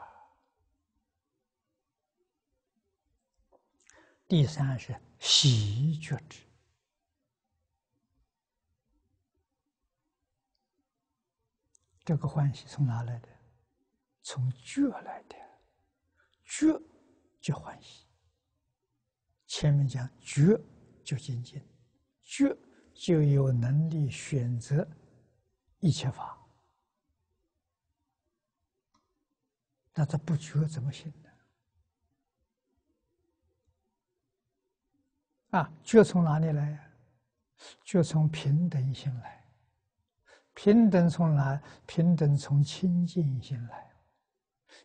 第3是喜觉知，这个欢喜从哪来的？从觉来的，觉就欢喜。 前面讲觉就精进，觉就有能力选择一切法。那他不觉怎么行呢？啊，觉从哪里来呀？觉从平等心来，平等从哪？平等从清净心来，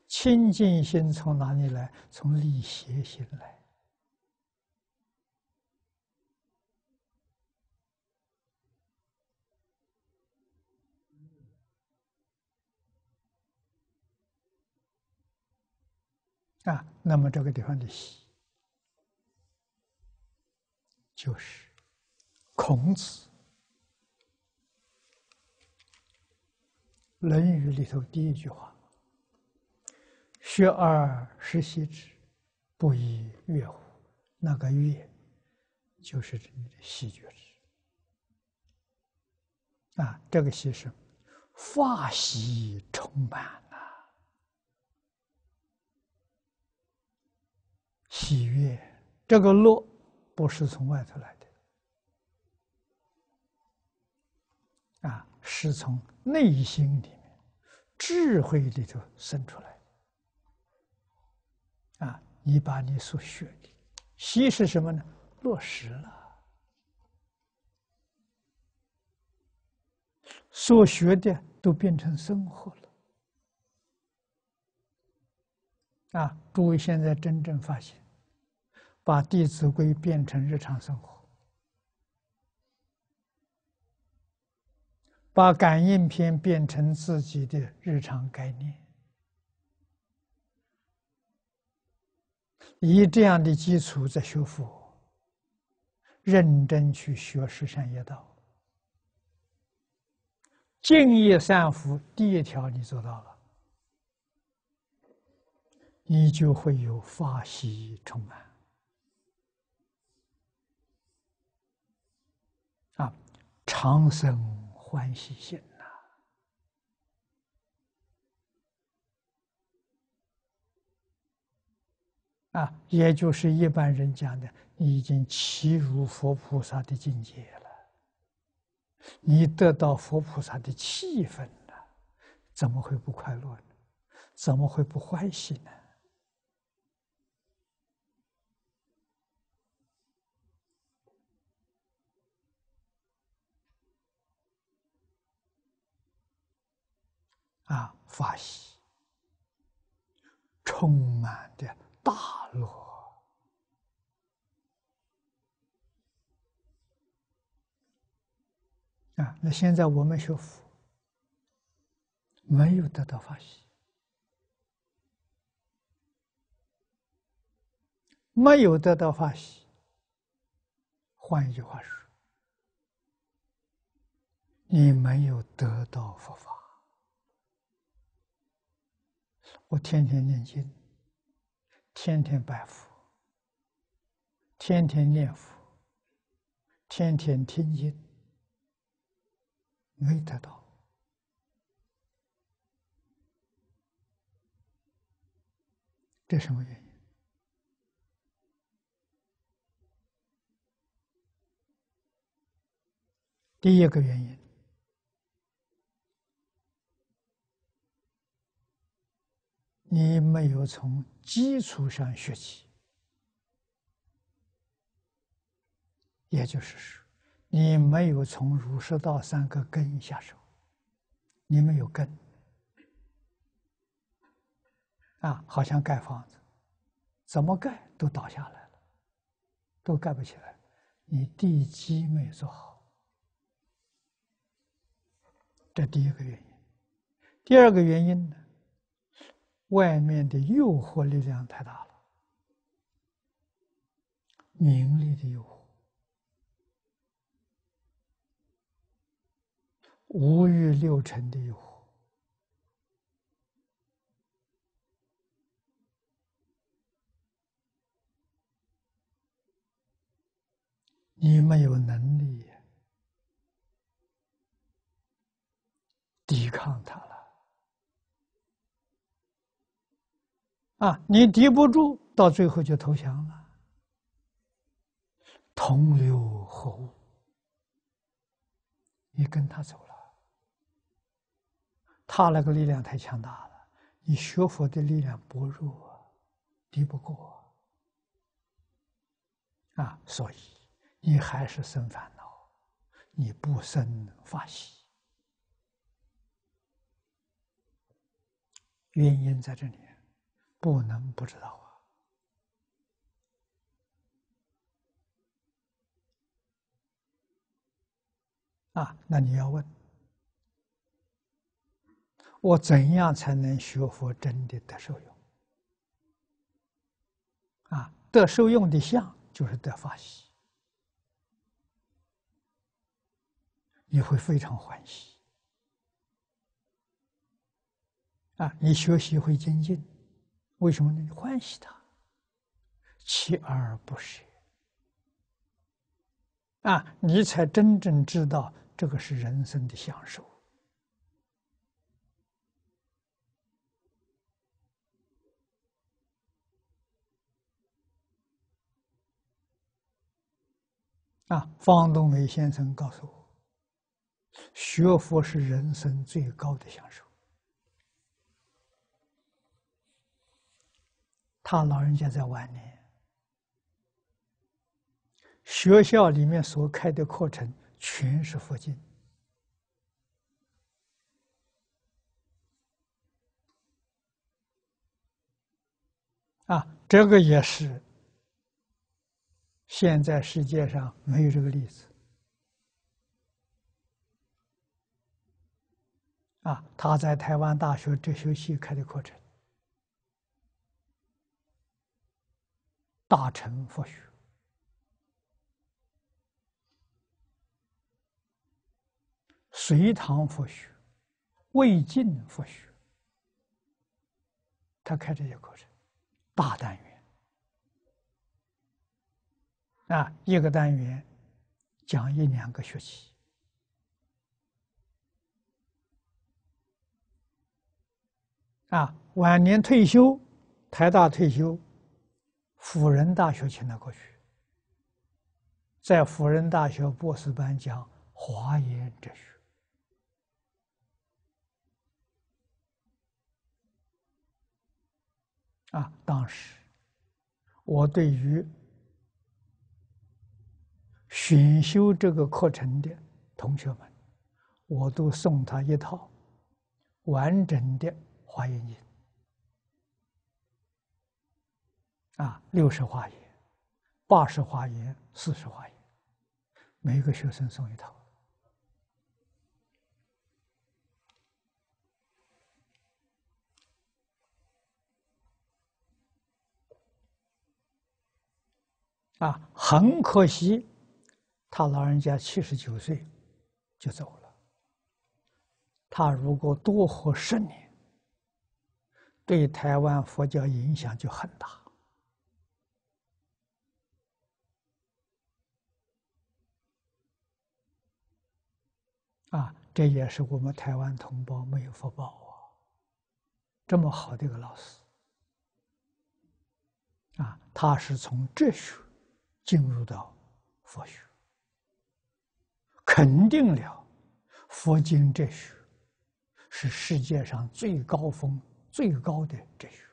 清净心从哪里来？从立邪心来。 啊，那么这个地方的喜，就是孔子《论语》里头第一句话：“学而时习之，不亦说乎？”那个月就是你的习觉支啊，这个习是法喜充满了，喜悦。这个乐不是从外头来的啊，是从内心里面、智慧里头生出来的啊。你把你所学的习是什么呢？落实了，所学的都变成生活了啊！诸位现在真正发现，把《弟子规》变成日常生活，把《感应篇》变成自己的日常概念。以这样的基础在学佛，认真去学十善业道，净业三福第一条你做到了，你就会有法喜充满啊，常生欢喜心呐、啊。啊，也就是一般人讲的，你已经齐如佛菩萨的境界了，你得到佛菩萨的气氛了，怎么会不快乐呢？怎么会不欢喜呢？啊，法喜，充满的。大乐啊！那现在我们学佛，没有得到法喜，没有得到法喜。换一句话说，你没有得到佛法。我天天念经。天天拜佛，天天念佛，天天听经，没得到这什么原因？第一个原因，你没有从基础上学起，也就是说，你没有从儒释道三个根下手，你没有根啊，好像盖房子，怎么盖都倒下来了，都盖不起来，你地基没有做好，这第一个原因。第二个原因呢？外面的诱惑力量太大了，名利的诱惑，五欲六尘的诱惑，你没有能力抵抗它了。啊，你敌不住，到最后就投降了。同流合污，你跟他走了，他那个力量太强大了，你学佛的力量薄弱，敌不过。啊，所以你还是生烦恼，你不生法喜，原因在这里。不能不知道啊！啊，那你要问，我怎样才能学佛真的得受用？啊，得受用的相就是得法喜，你会非常欢喜。啊，你学习会精进。为什么呢？你欢喜他，锲而不舍。你才真正知道这个是人生的享受。方东美先生告诉我，学佛是人生最高的享受。他老人家在晚年，学校里面所开的课程全是佛经，这个也是。 现在世界上没有这个例子，他在台湾大学哲学系开的课程，大乘佛学，隋唐佛学，魏晋佛学，他开这些课程，大单元。 一个单元讲1-2个学期，晚年退休，台大退休，辅仁大学请他过去，在辅仁大学博士班讲华严哲学，当时我对于 选修这个课程的同学们，我都送他一套完整的《华严经》60华严、80华严、40华严，每个学生送一套。很可惜。 他老人家79岁就走了。他如果多活10年，对台湾佛教影响就很大。这也是我们台湾同胞没有福报这么好的一个老师。他是从哲学进入到佛学。 肯定了，佛经哲学是世界上最高峰、最高的哲学。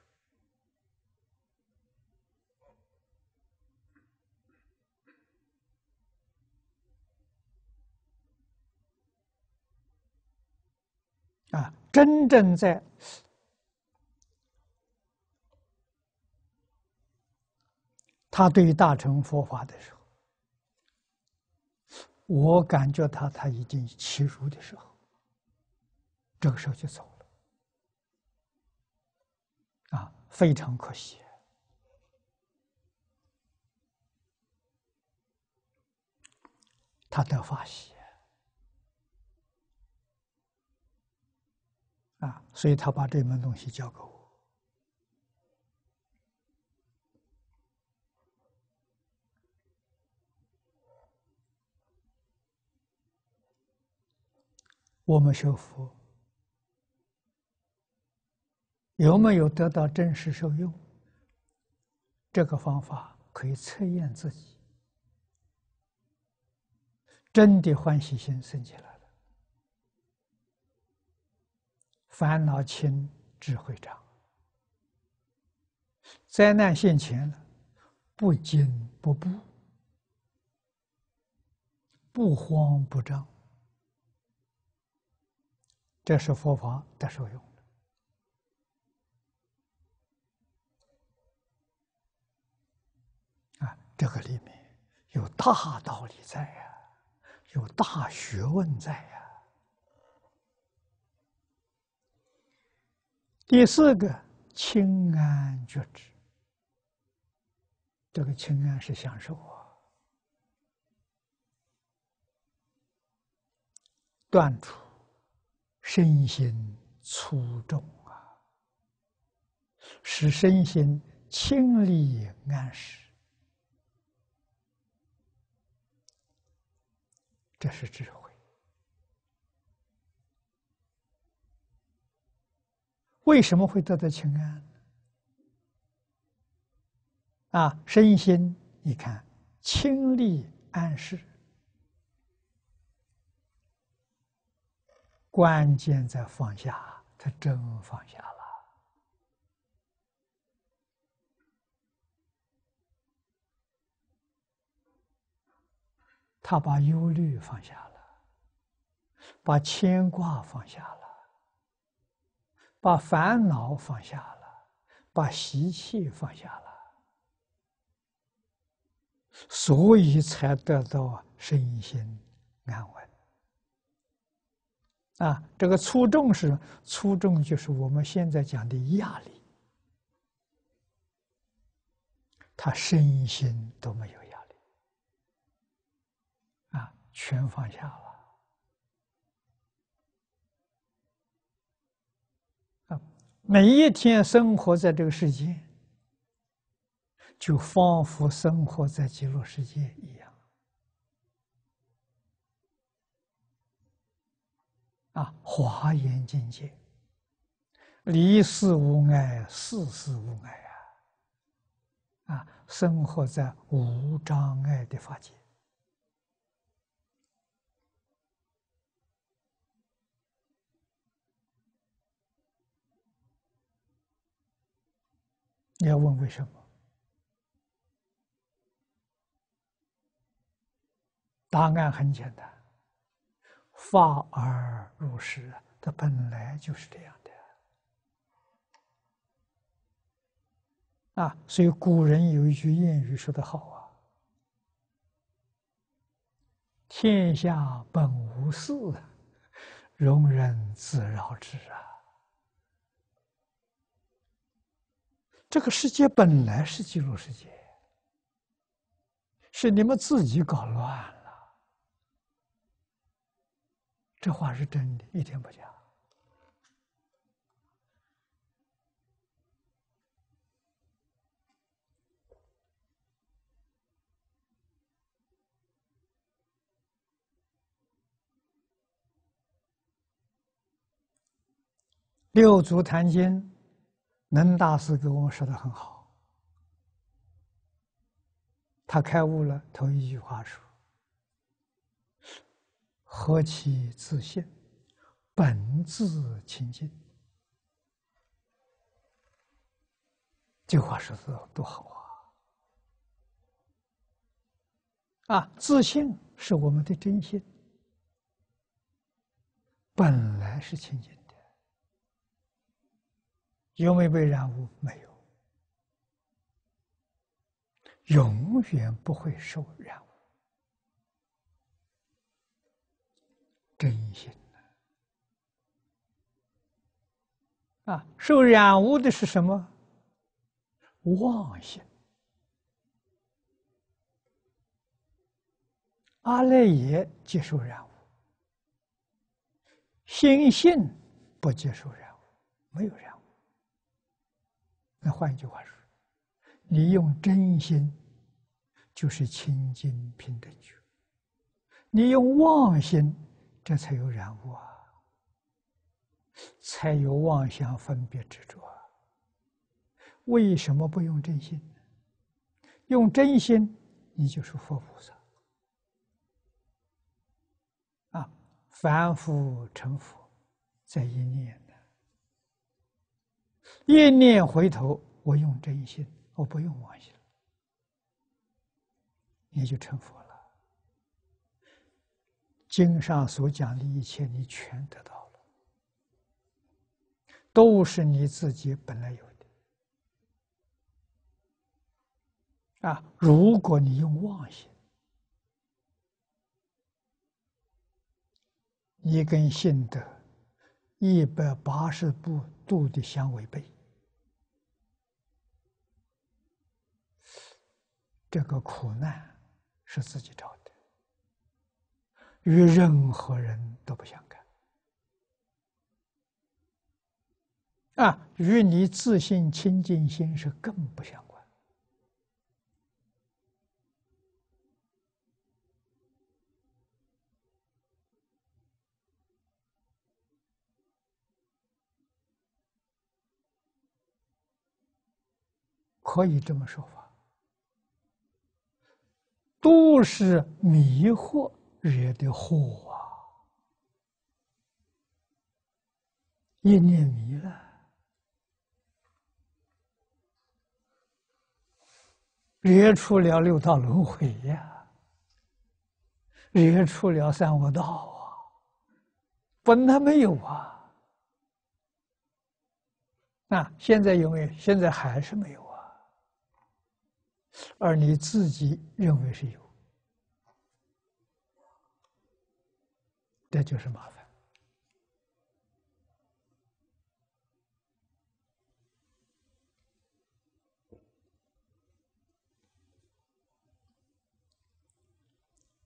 真正在他对大乘佛法的时候。 我感觉他已经欺辱的时候，这个时候就走了，非常可惜。他得法喜，所以他把这门东西交给我。 我们学佛有没有得到真实受用？这个方法可以测验自己，真的欢喜心升起来了，烦恼轻，智慧长，灾难现前了，不惊不怖，不慌不张。 这是佛法得受用的，这个里面有大道理在有大学问在第四个，清安觉知，这个清安是享受断除。 身心粗重使身心清丽安适，这是智慧。为什么会得到清安呢？身心你看，清历安适，关键在放下，他真放下了。 他把忧虑放下了，把牵挂放下了，把烦恼放下了，把习气放下了，所以才得到身心安稳。这个粗重是粗重，就是我们现在讲的压力，他身心都没有。 全放下了，每一天生活在这个世界，就仿佛生活在极乐世界一样，华严境界，离世无碍，世事无碍生活在无障碍的法界。 你要问为什么？答案很简单，法而入世，它本来就是这样的。所以古人有一句谚语说得好：“天下本无事，庸人自扰之”。 这个世界本来是极乐世界，是你们自己搞乱了。这话是真的，一点不假。六祖坛经。 能大师给我们说的很好，他开悟了，头一句话说：“何其自信，本自清净。”这话说的多好啊！自信是我们的真心，本来是清净。 有没有被染污？没有，永远不会受染污。真心的受染污的是什么？妄心。阿赖耶接受染污，心性不接受染污，没有染污。 那换一句话说，你用真心，就是清净平等觉；你用妄心，这才有染污啊，才有妄想分别执着。为什么不用真心呢？用真心，你就是佛菩萨凡夫成佛，在一念。 一念回头，我用真心，我不用妄心，你就成佛了。经上所讲的一切，你全得到了，都是你自己本来有的。如果你用妄心，你跟信德180度的相违背。 这个苦难是自己找的，与任何人都不相干。与你自信清净心是更不相关。可以这么说法，都是迷惑惹的祸啊！一念迷了，惹出了六道轮回呀，惹出了三恶道啊！本来没有啊。 啊，现在有没有？现在还是没有啊。而你自己认为是有，这就是麻烦。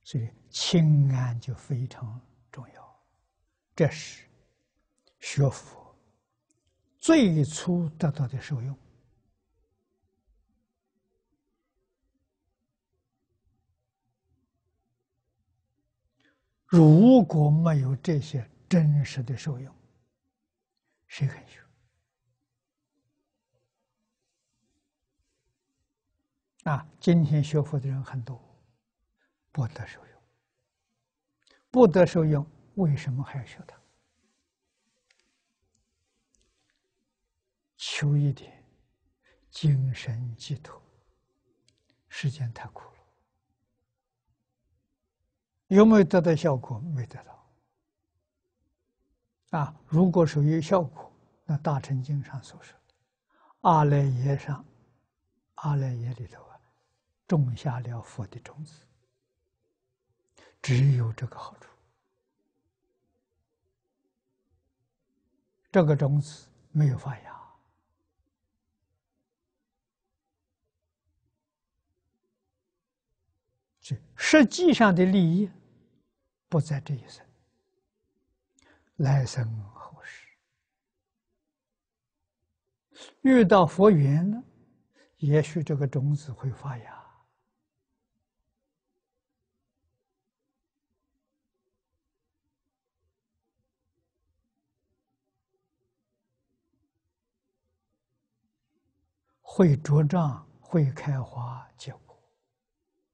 所以清安就非常重要，这是学佛 最初得到的受用，如果没有这些真实的受用，谁肯学？啊，今天学佛的人很多，不得受用，不得受用，为什么还要学它？ 求一点精神寄托，时间太苦了。有没有得到效果？没得到。啊，如果属于效果，那《大乘经》上所说的“阿赖耶上”，阿赖耶里头啊，种下了佛的种子，只有这个好处。这个种子没有发芽。 实际上的利益不在这一生，来生后世遇到佛缘了，也许这个种子会发芽。会茁壮，会开花结果，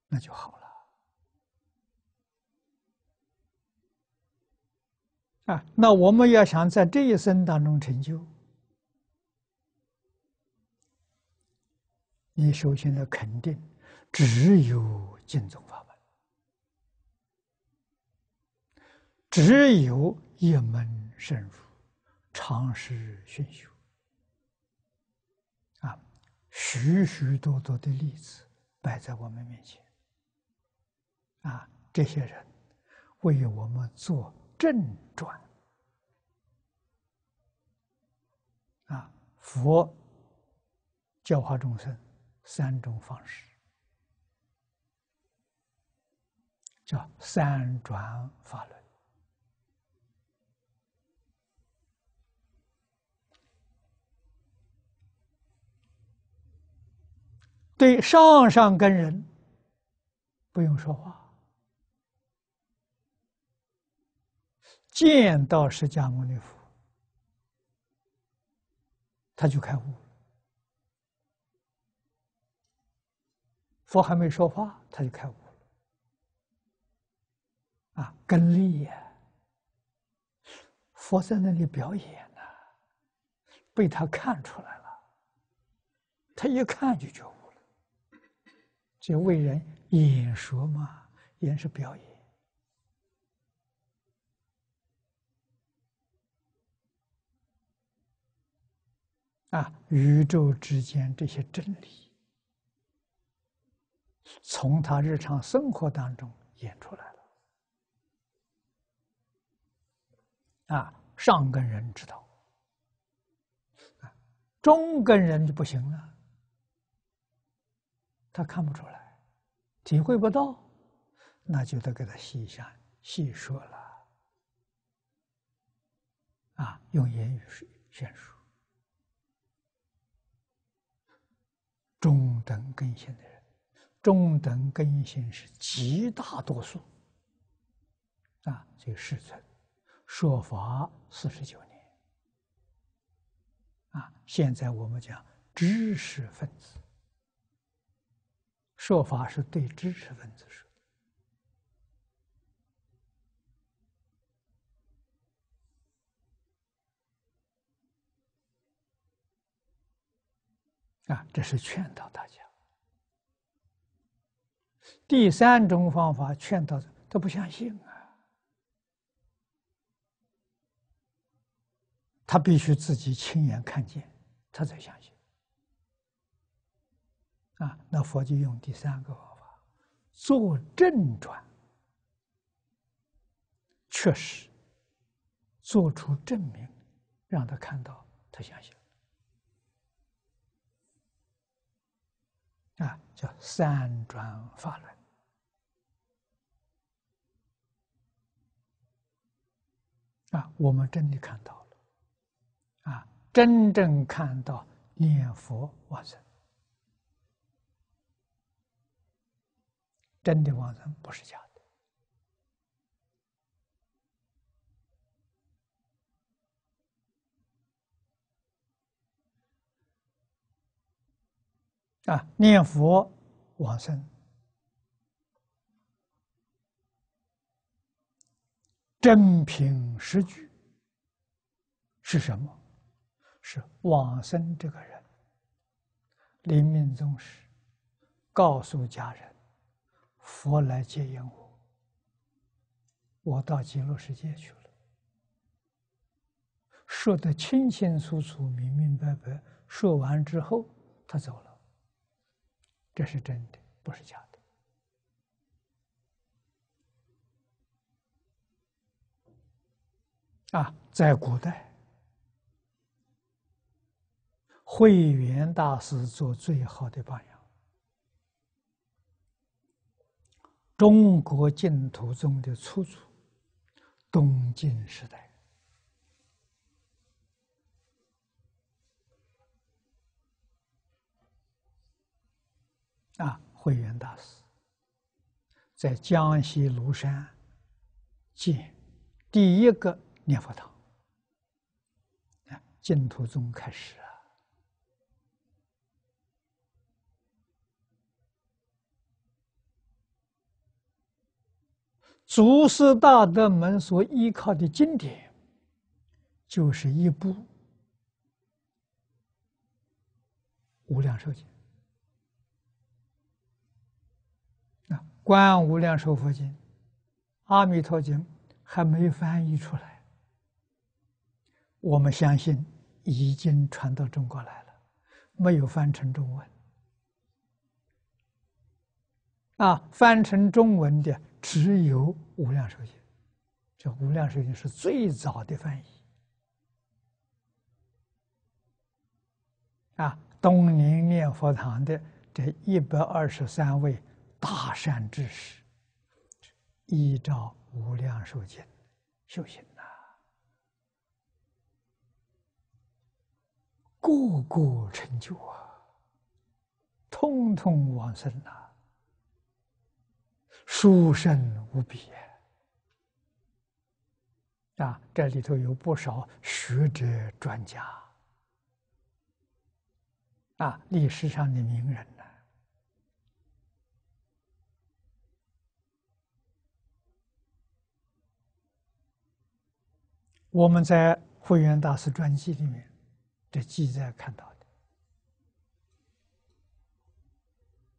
那就好了。 啊，那我们要想在这一生当中成就，你首先要肯定，只有净宗法门，只有一门深入，常识熏修。啊，许许多多的例子摆在我们面前。啊，这些人为我们做 正转啊，佛教化众生三种方式，叫三转法轮。对上根人不用说话。 见到释迦牟尼佛，他就开悟了。佛还没说话，他就开悟了。啊，根力呀！佛在那里表演呢，被他看出来了，他一看就觉悟了。这为人演说嘛，演是表演。 啊，宇宙之间这些真理，从他日常生活当中演出来了。啊，上根人知道，啊，中根人就不行了，他看不出来，体会不到，那就得给他细说了。啊，用言语宣说。 中等根性的人，中等根性是极大多数啊！所以世尊说法49年啊，现在我们讲知识分子说法是对知识分子说的，这是劝导大家。第三种方法劝导都不相信啊，他必须自己亲眼看见，他才相信。那佛就用第三个方法，做正转，确实做出证明，让他看到，他相信。叫三转法轮。我们真的看到了，真正看到念佛往生，真的往生不是假的。念佛往生，真凭实据是什么？是往生这个人，临命终时告诉家人，佛来接引我，我到极乐世界去了，说得清清楚楚、明明白白。说完之后，他走了。这是真的，不是假的。在古代，慧远大师做最好的榜样。中国净土宗的初祖，东晋时代。慧远大师在江西庐山建第一个念佛堂，净土宗开始祖师大德们所依靠的经典，就是一部《无量寿经》。《观无量寿佛经》、《阿弥陀经》还没翻译出来，我们相信已经传到中国来了，没有翻成中文。翻成中文的只有《无量寿经》，这《无量寿经》是最早的翻译。东林念佛堂的这123位。大善知识依照无量寿经修行个个成就通通往生殊胜无比。这里头有不少学者专家，历史上的名人呢。我们在慧远大师传记里面这记载看到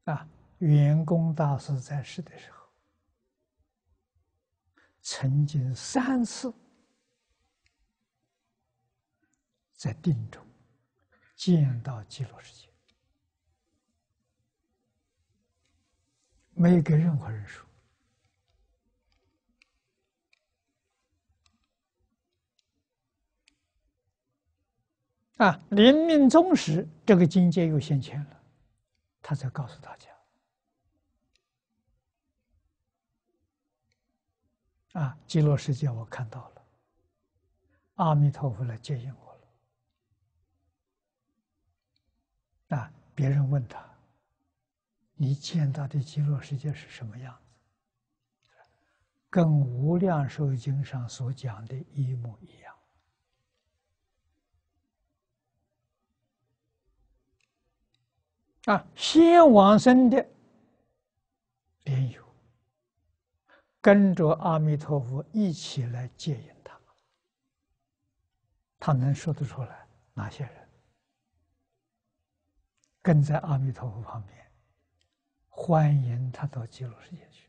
的，圆光大师在世的时候，曾经3次在定中见到极乐世界，没给任何人说。临命终时，这个境界又现前了，他才告诉大家。极乐世界我看到了，阿弥陀佛来接引我了。别人问他，你见到的极乐世界是什么样子？跟《无量寿经》上所讲的一模一样。先往生的跟着阿弥陀佛一起来接引他，他能说得出来哪些人跟在阿弥陀佛旁边，欢迎他到极乐世界去。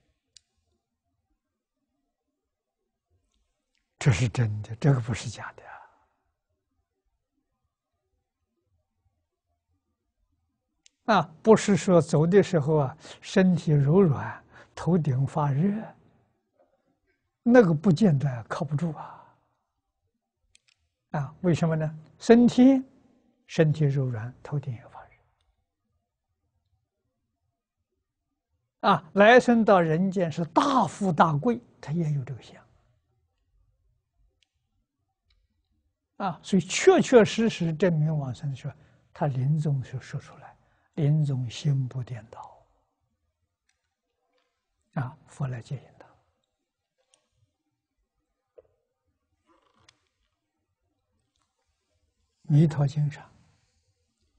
这是真的，这个不是假的啊。啊，不是说走的时候啊，身体柔软，头顶发热，那个不见得靠不住啊。啊，为什么呢？身体柔软，头顶也发热。啊，来生到人间是大富大贵，他也有这个相。啊，所以确确实实证明往生说，他临终时说出来。临终心不颠倒，啊，佛来接引他。弥陀经上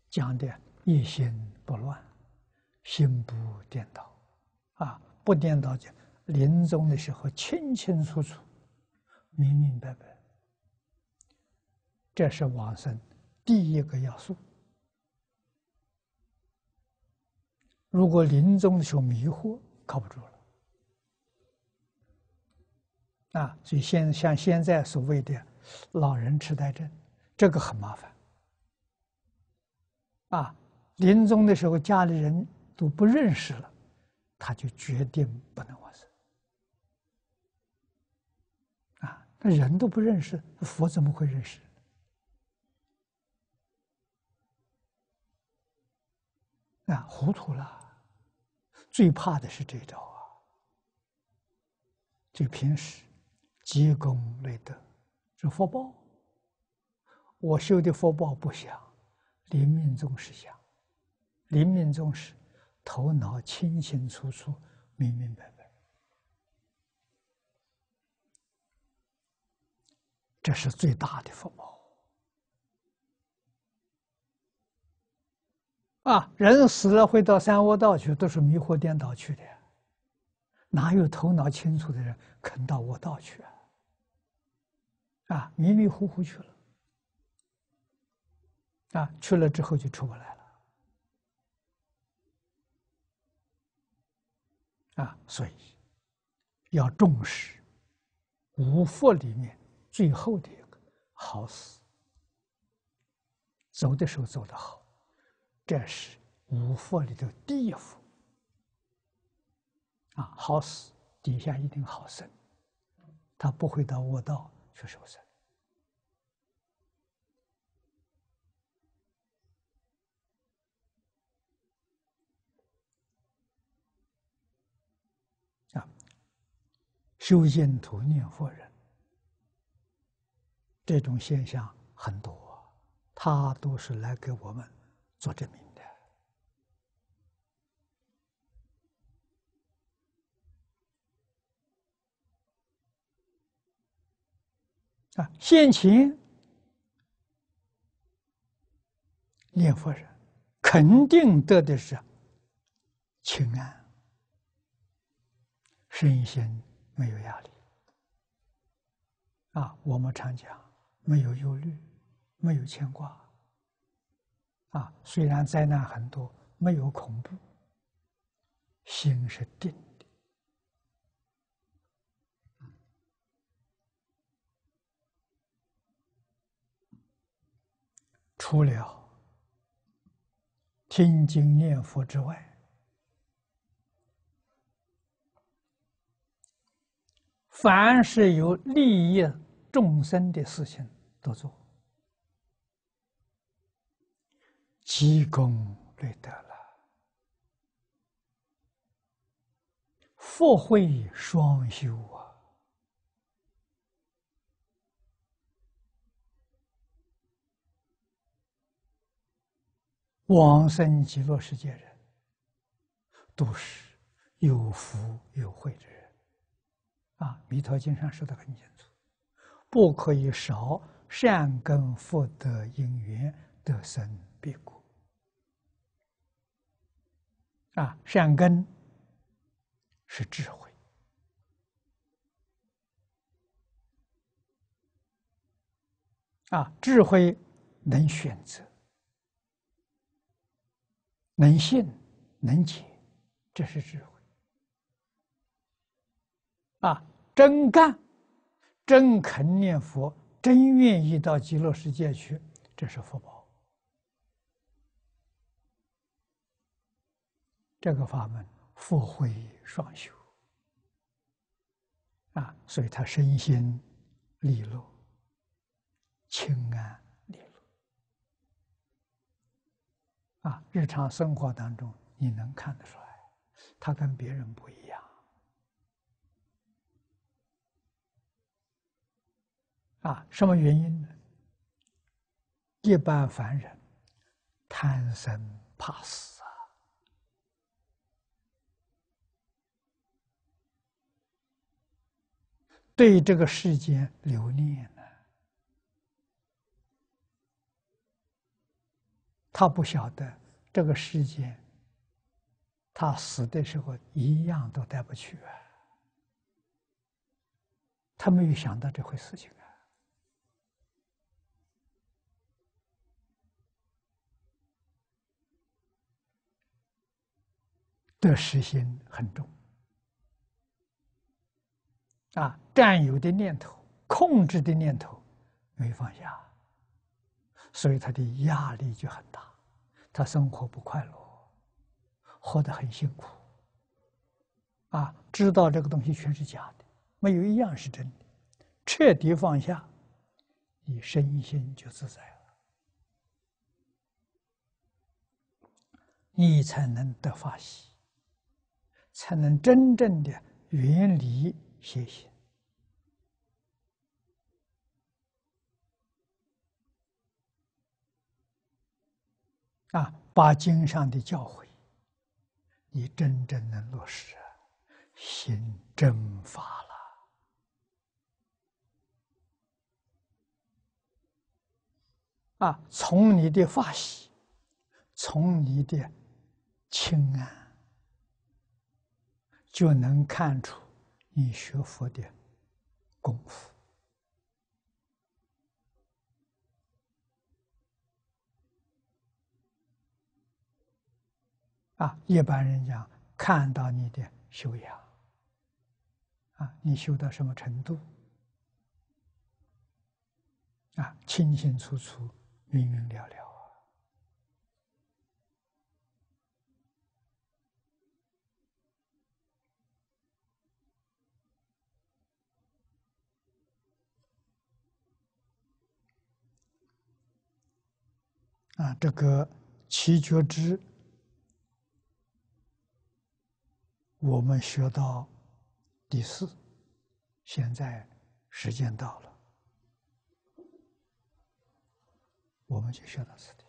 讲的一心不乱，心不颠倒，啊，不颠倒讲临终的时候清清楚楚、明明白白，这是往生第一个要素。如果临终的时候迷惑，靠不住了啊！所以像现在所谓的老人痴呆症，这个很麻烦啊！临终的时候家里人都不认识了，他就决定不能往生啊！那人都不认识，佛怎么会认识？啊，糊涂了！最怕的是这招啊！这平时积功累德是福报，我修的福报不想，临命终时想，临命终时头脑清清楚楚、明明白白，这是最大的福报。啊，人死了会到三恶道去，都是迷惑颠倒去的，哪有头脑清楚的人肯到恶道去啊？啊，迷迷糊糊去了，啊，去了之后就出不来了，啊，所以要重视五福里面最后的一个好死，走的时候走得好。这是五福里头第一福啊，好死底下一定好生，他不会到恶道去受生啊。修净土念佛人，这种现象很多，他都是来给我们做证明的啊！现前念佛人肯定得的是清安，身心没有压力啊！我们常讲，没有忧虑，没有牵挂。啊，虽然灾难很多，没有恐怖，心是定的。除了听经念佛之外，凡是有利益众生的事情都做。积功累德了，福慧双修啊！往生极乐世界人都是有福有慧之人啊！弥陀经上说的很清楚，不可以少善根福德因缘得生彼国。啊，善根是智慧，智慧能选择，能信，能解，这是智慧。真干，真肯念佛，真愿意到极乐世界去，这是福报。这个法门福慧双修，所以他身心利乐，清安利乐，日常生活当中你能看得出来，他跟别人不一样，什么原因呢？一般凡人贪生怕死。对这个世间留恋呢，他不晓得这个世间，他死的时候一样都带不去啊。他没有想到这回事情得失心很重。占有的念头，控制的念头没放下，所以他的压力就很大，他生活不快乐，活得很辛苦。知道这个东西全是假的，没有一样是真的，彻底放下，你身心就自在了，你才能得法喜，才能真正的远离邪心。把经上的教诲你真正能落实，心真法了。从你的法喜，从你的清安，就能看出你学佛的功夫。一般人讲看到你的修养，你修到什么程度，清清楚楚，明明了了。这个七觉支，我们学到第4，现在时间到了，我们就学到此地。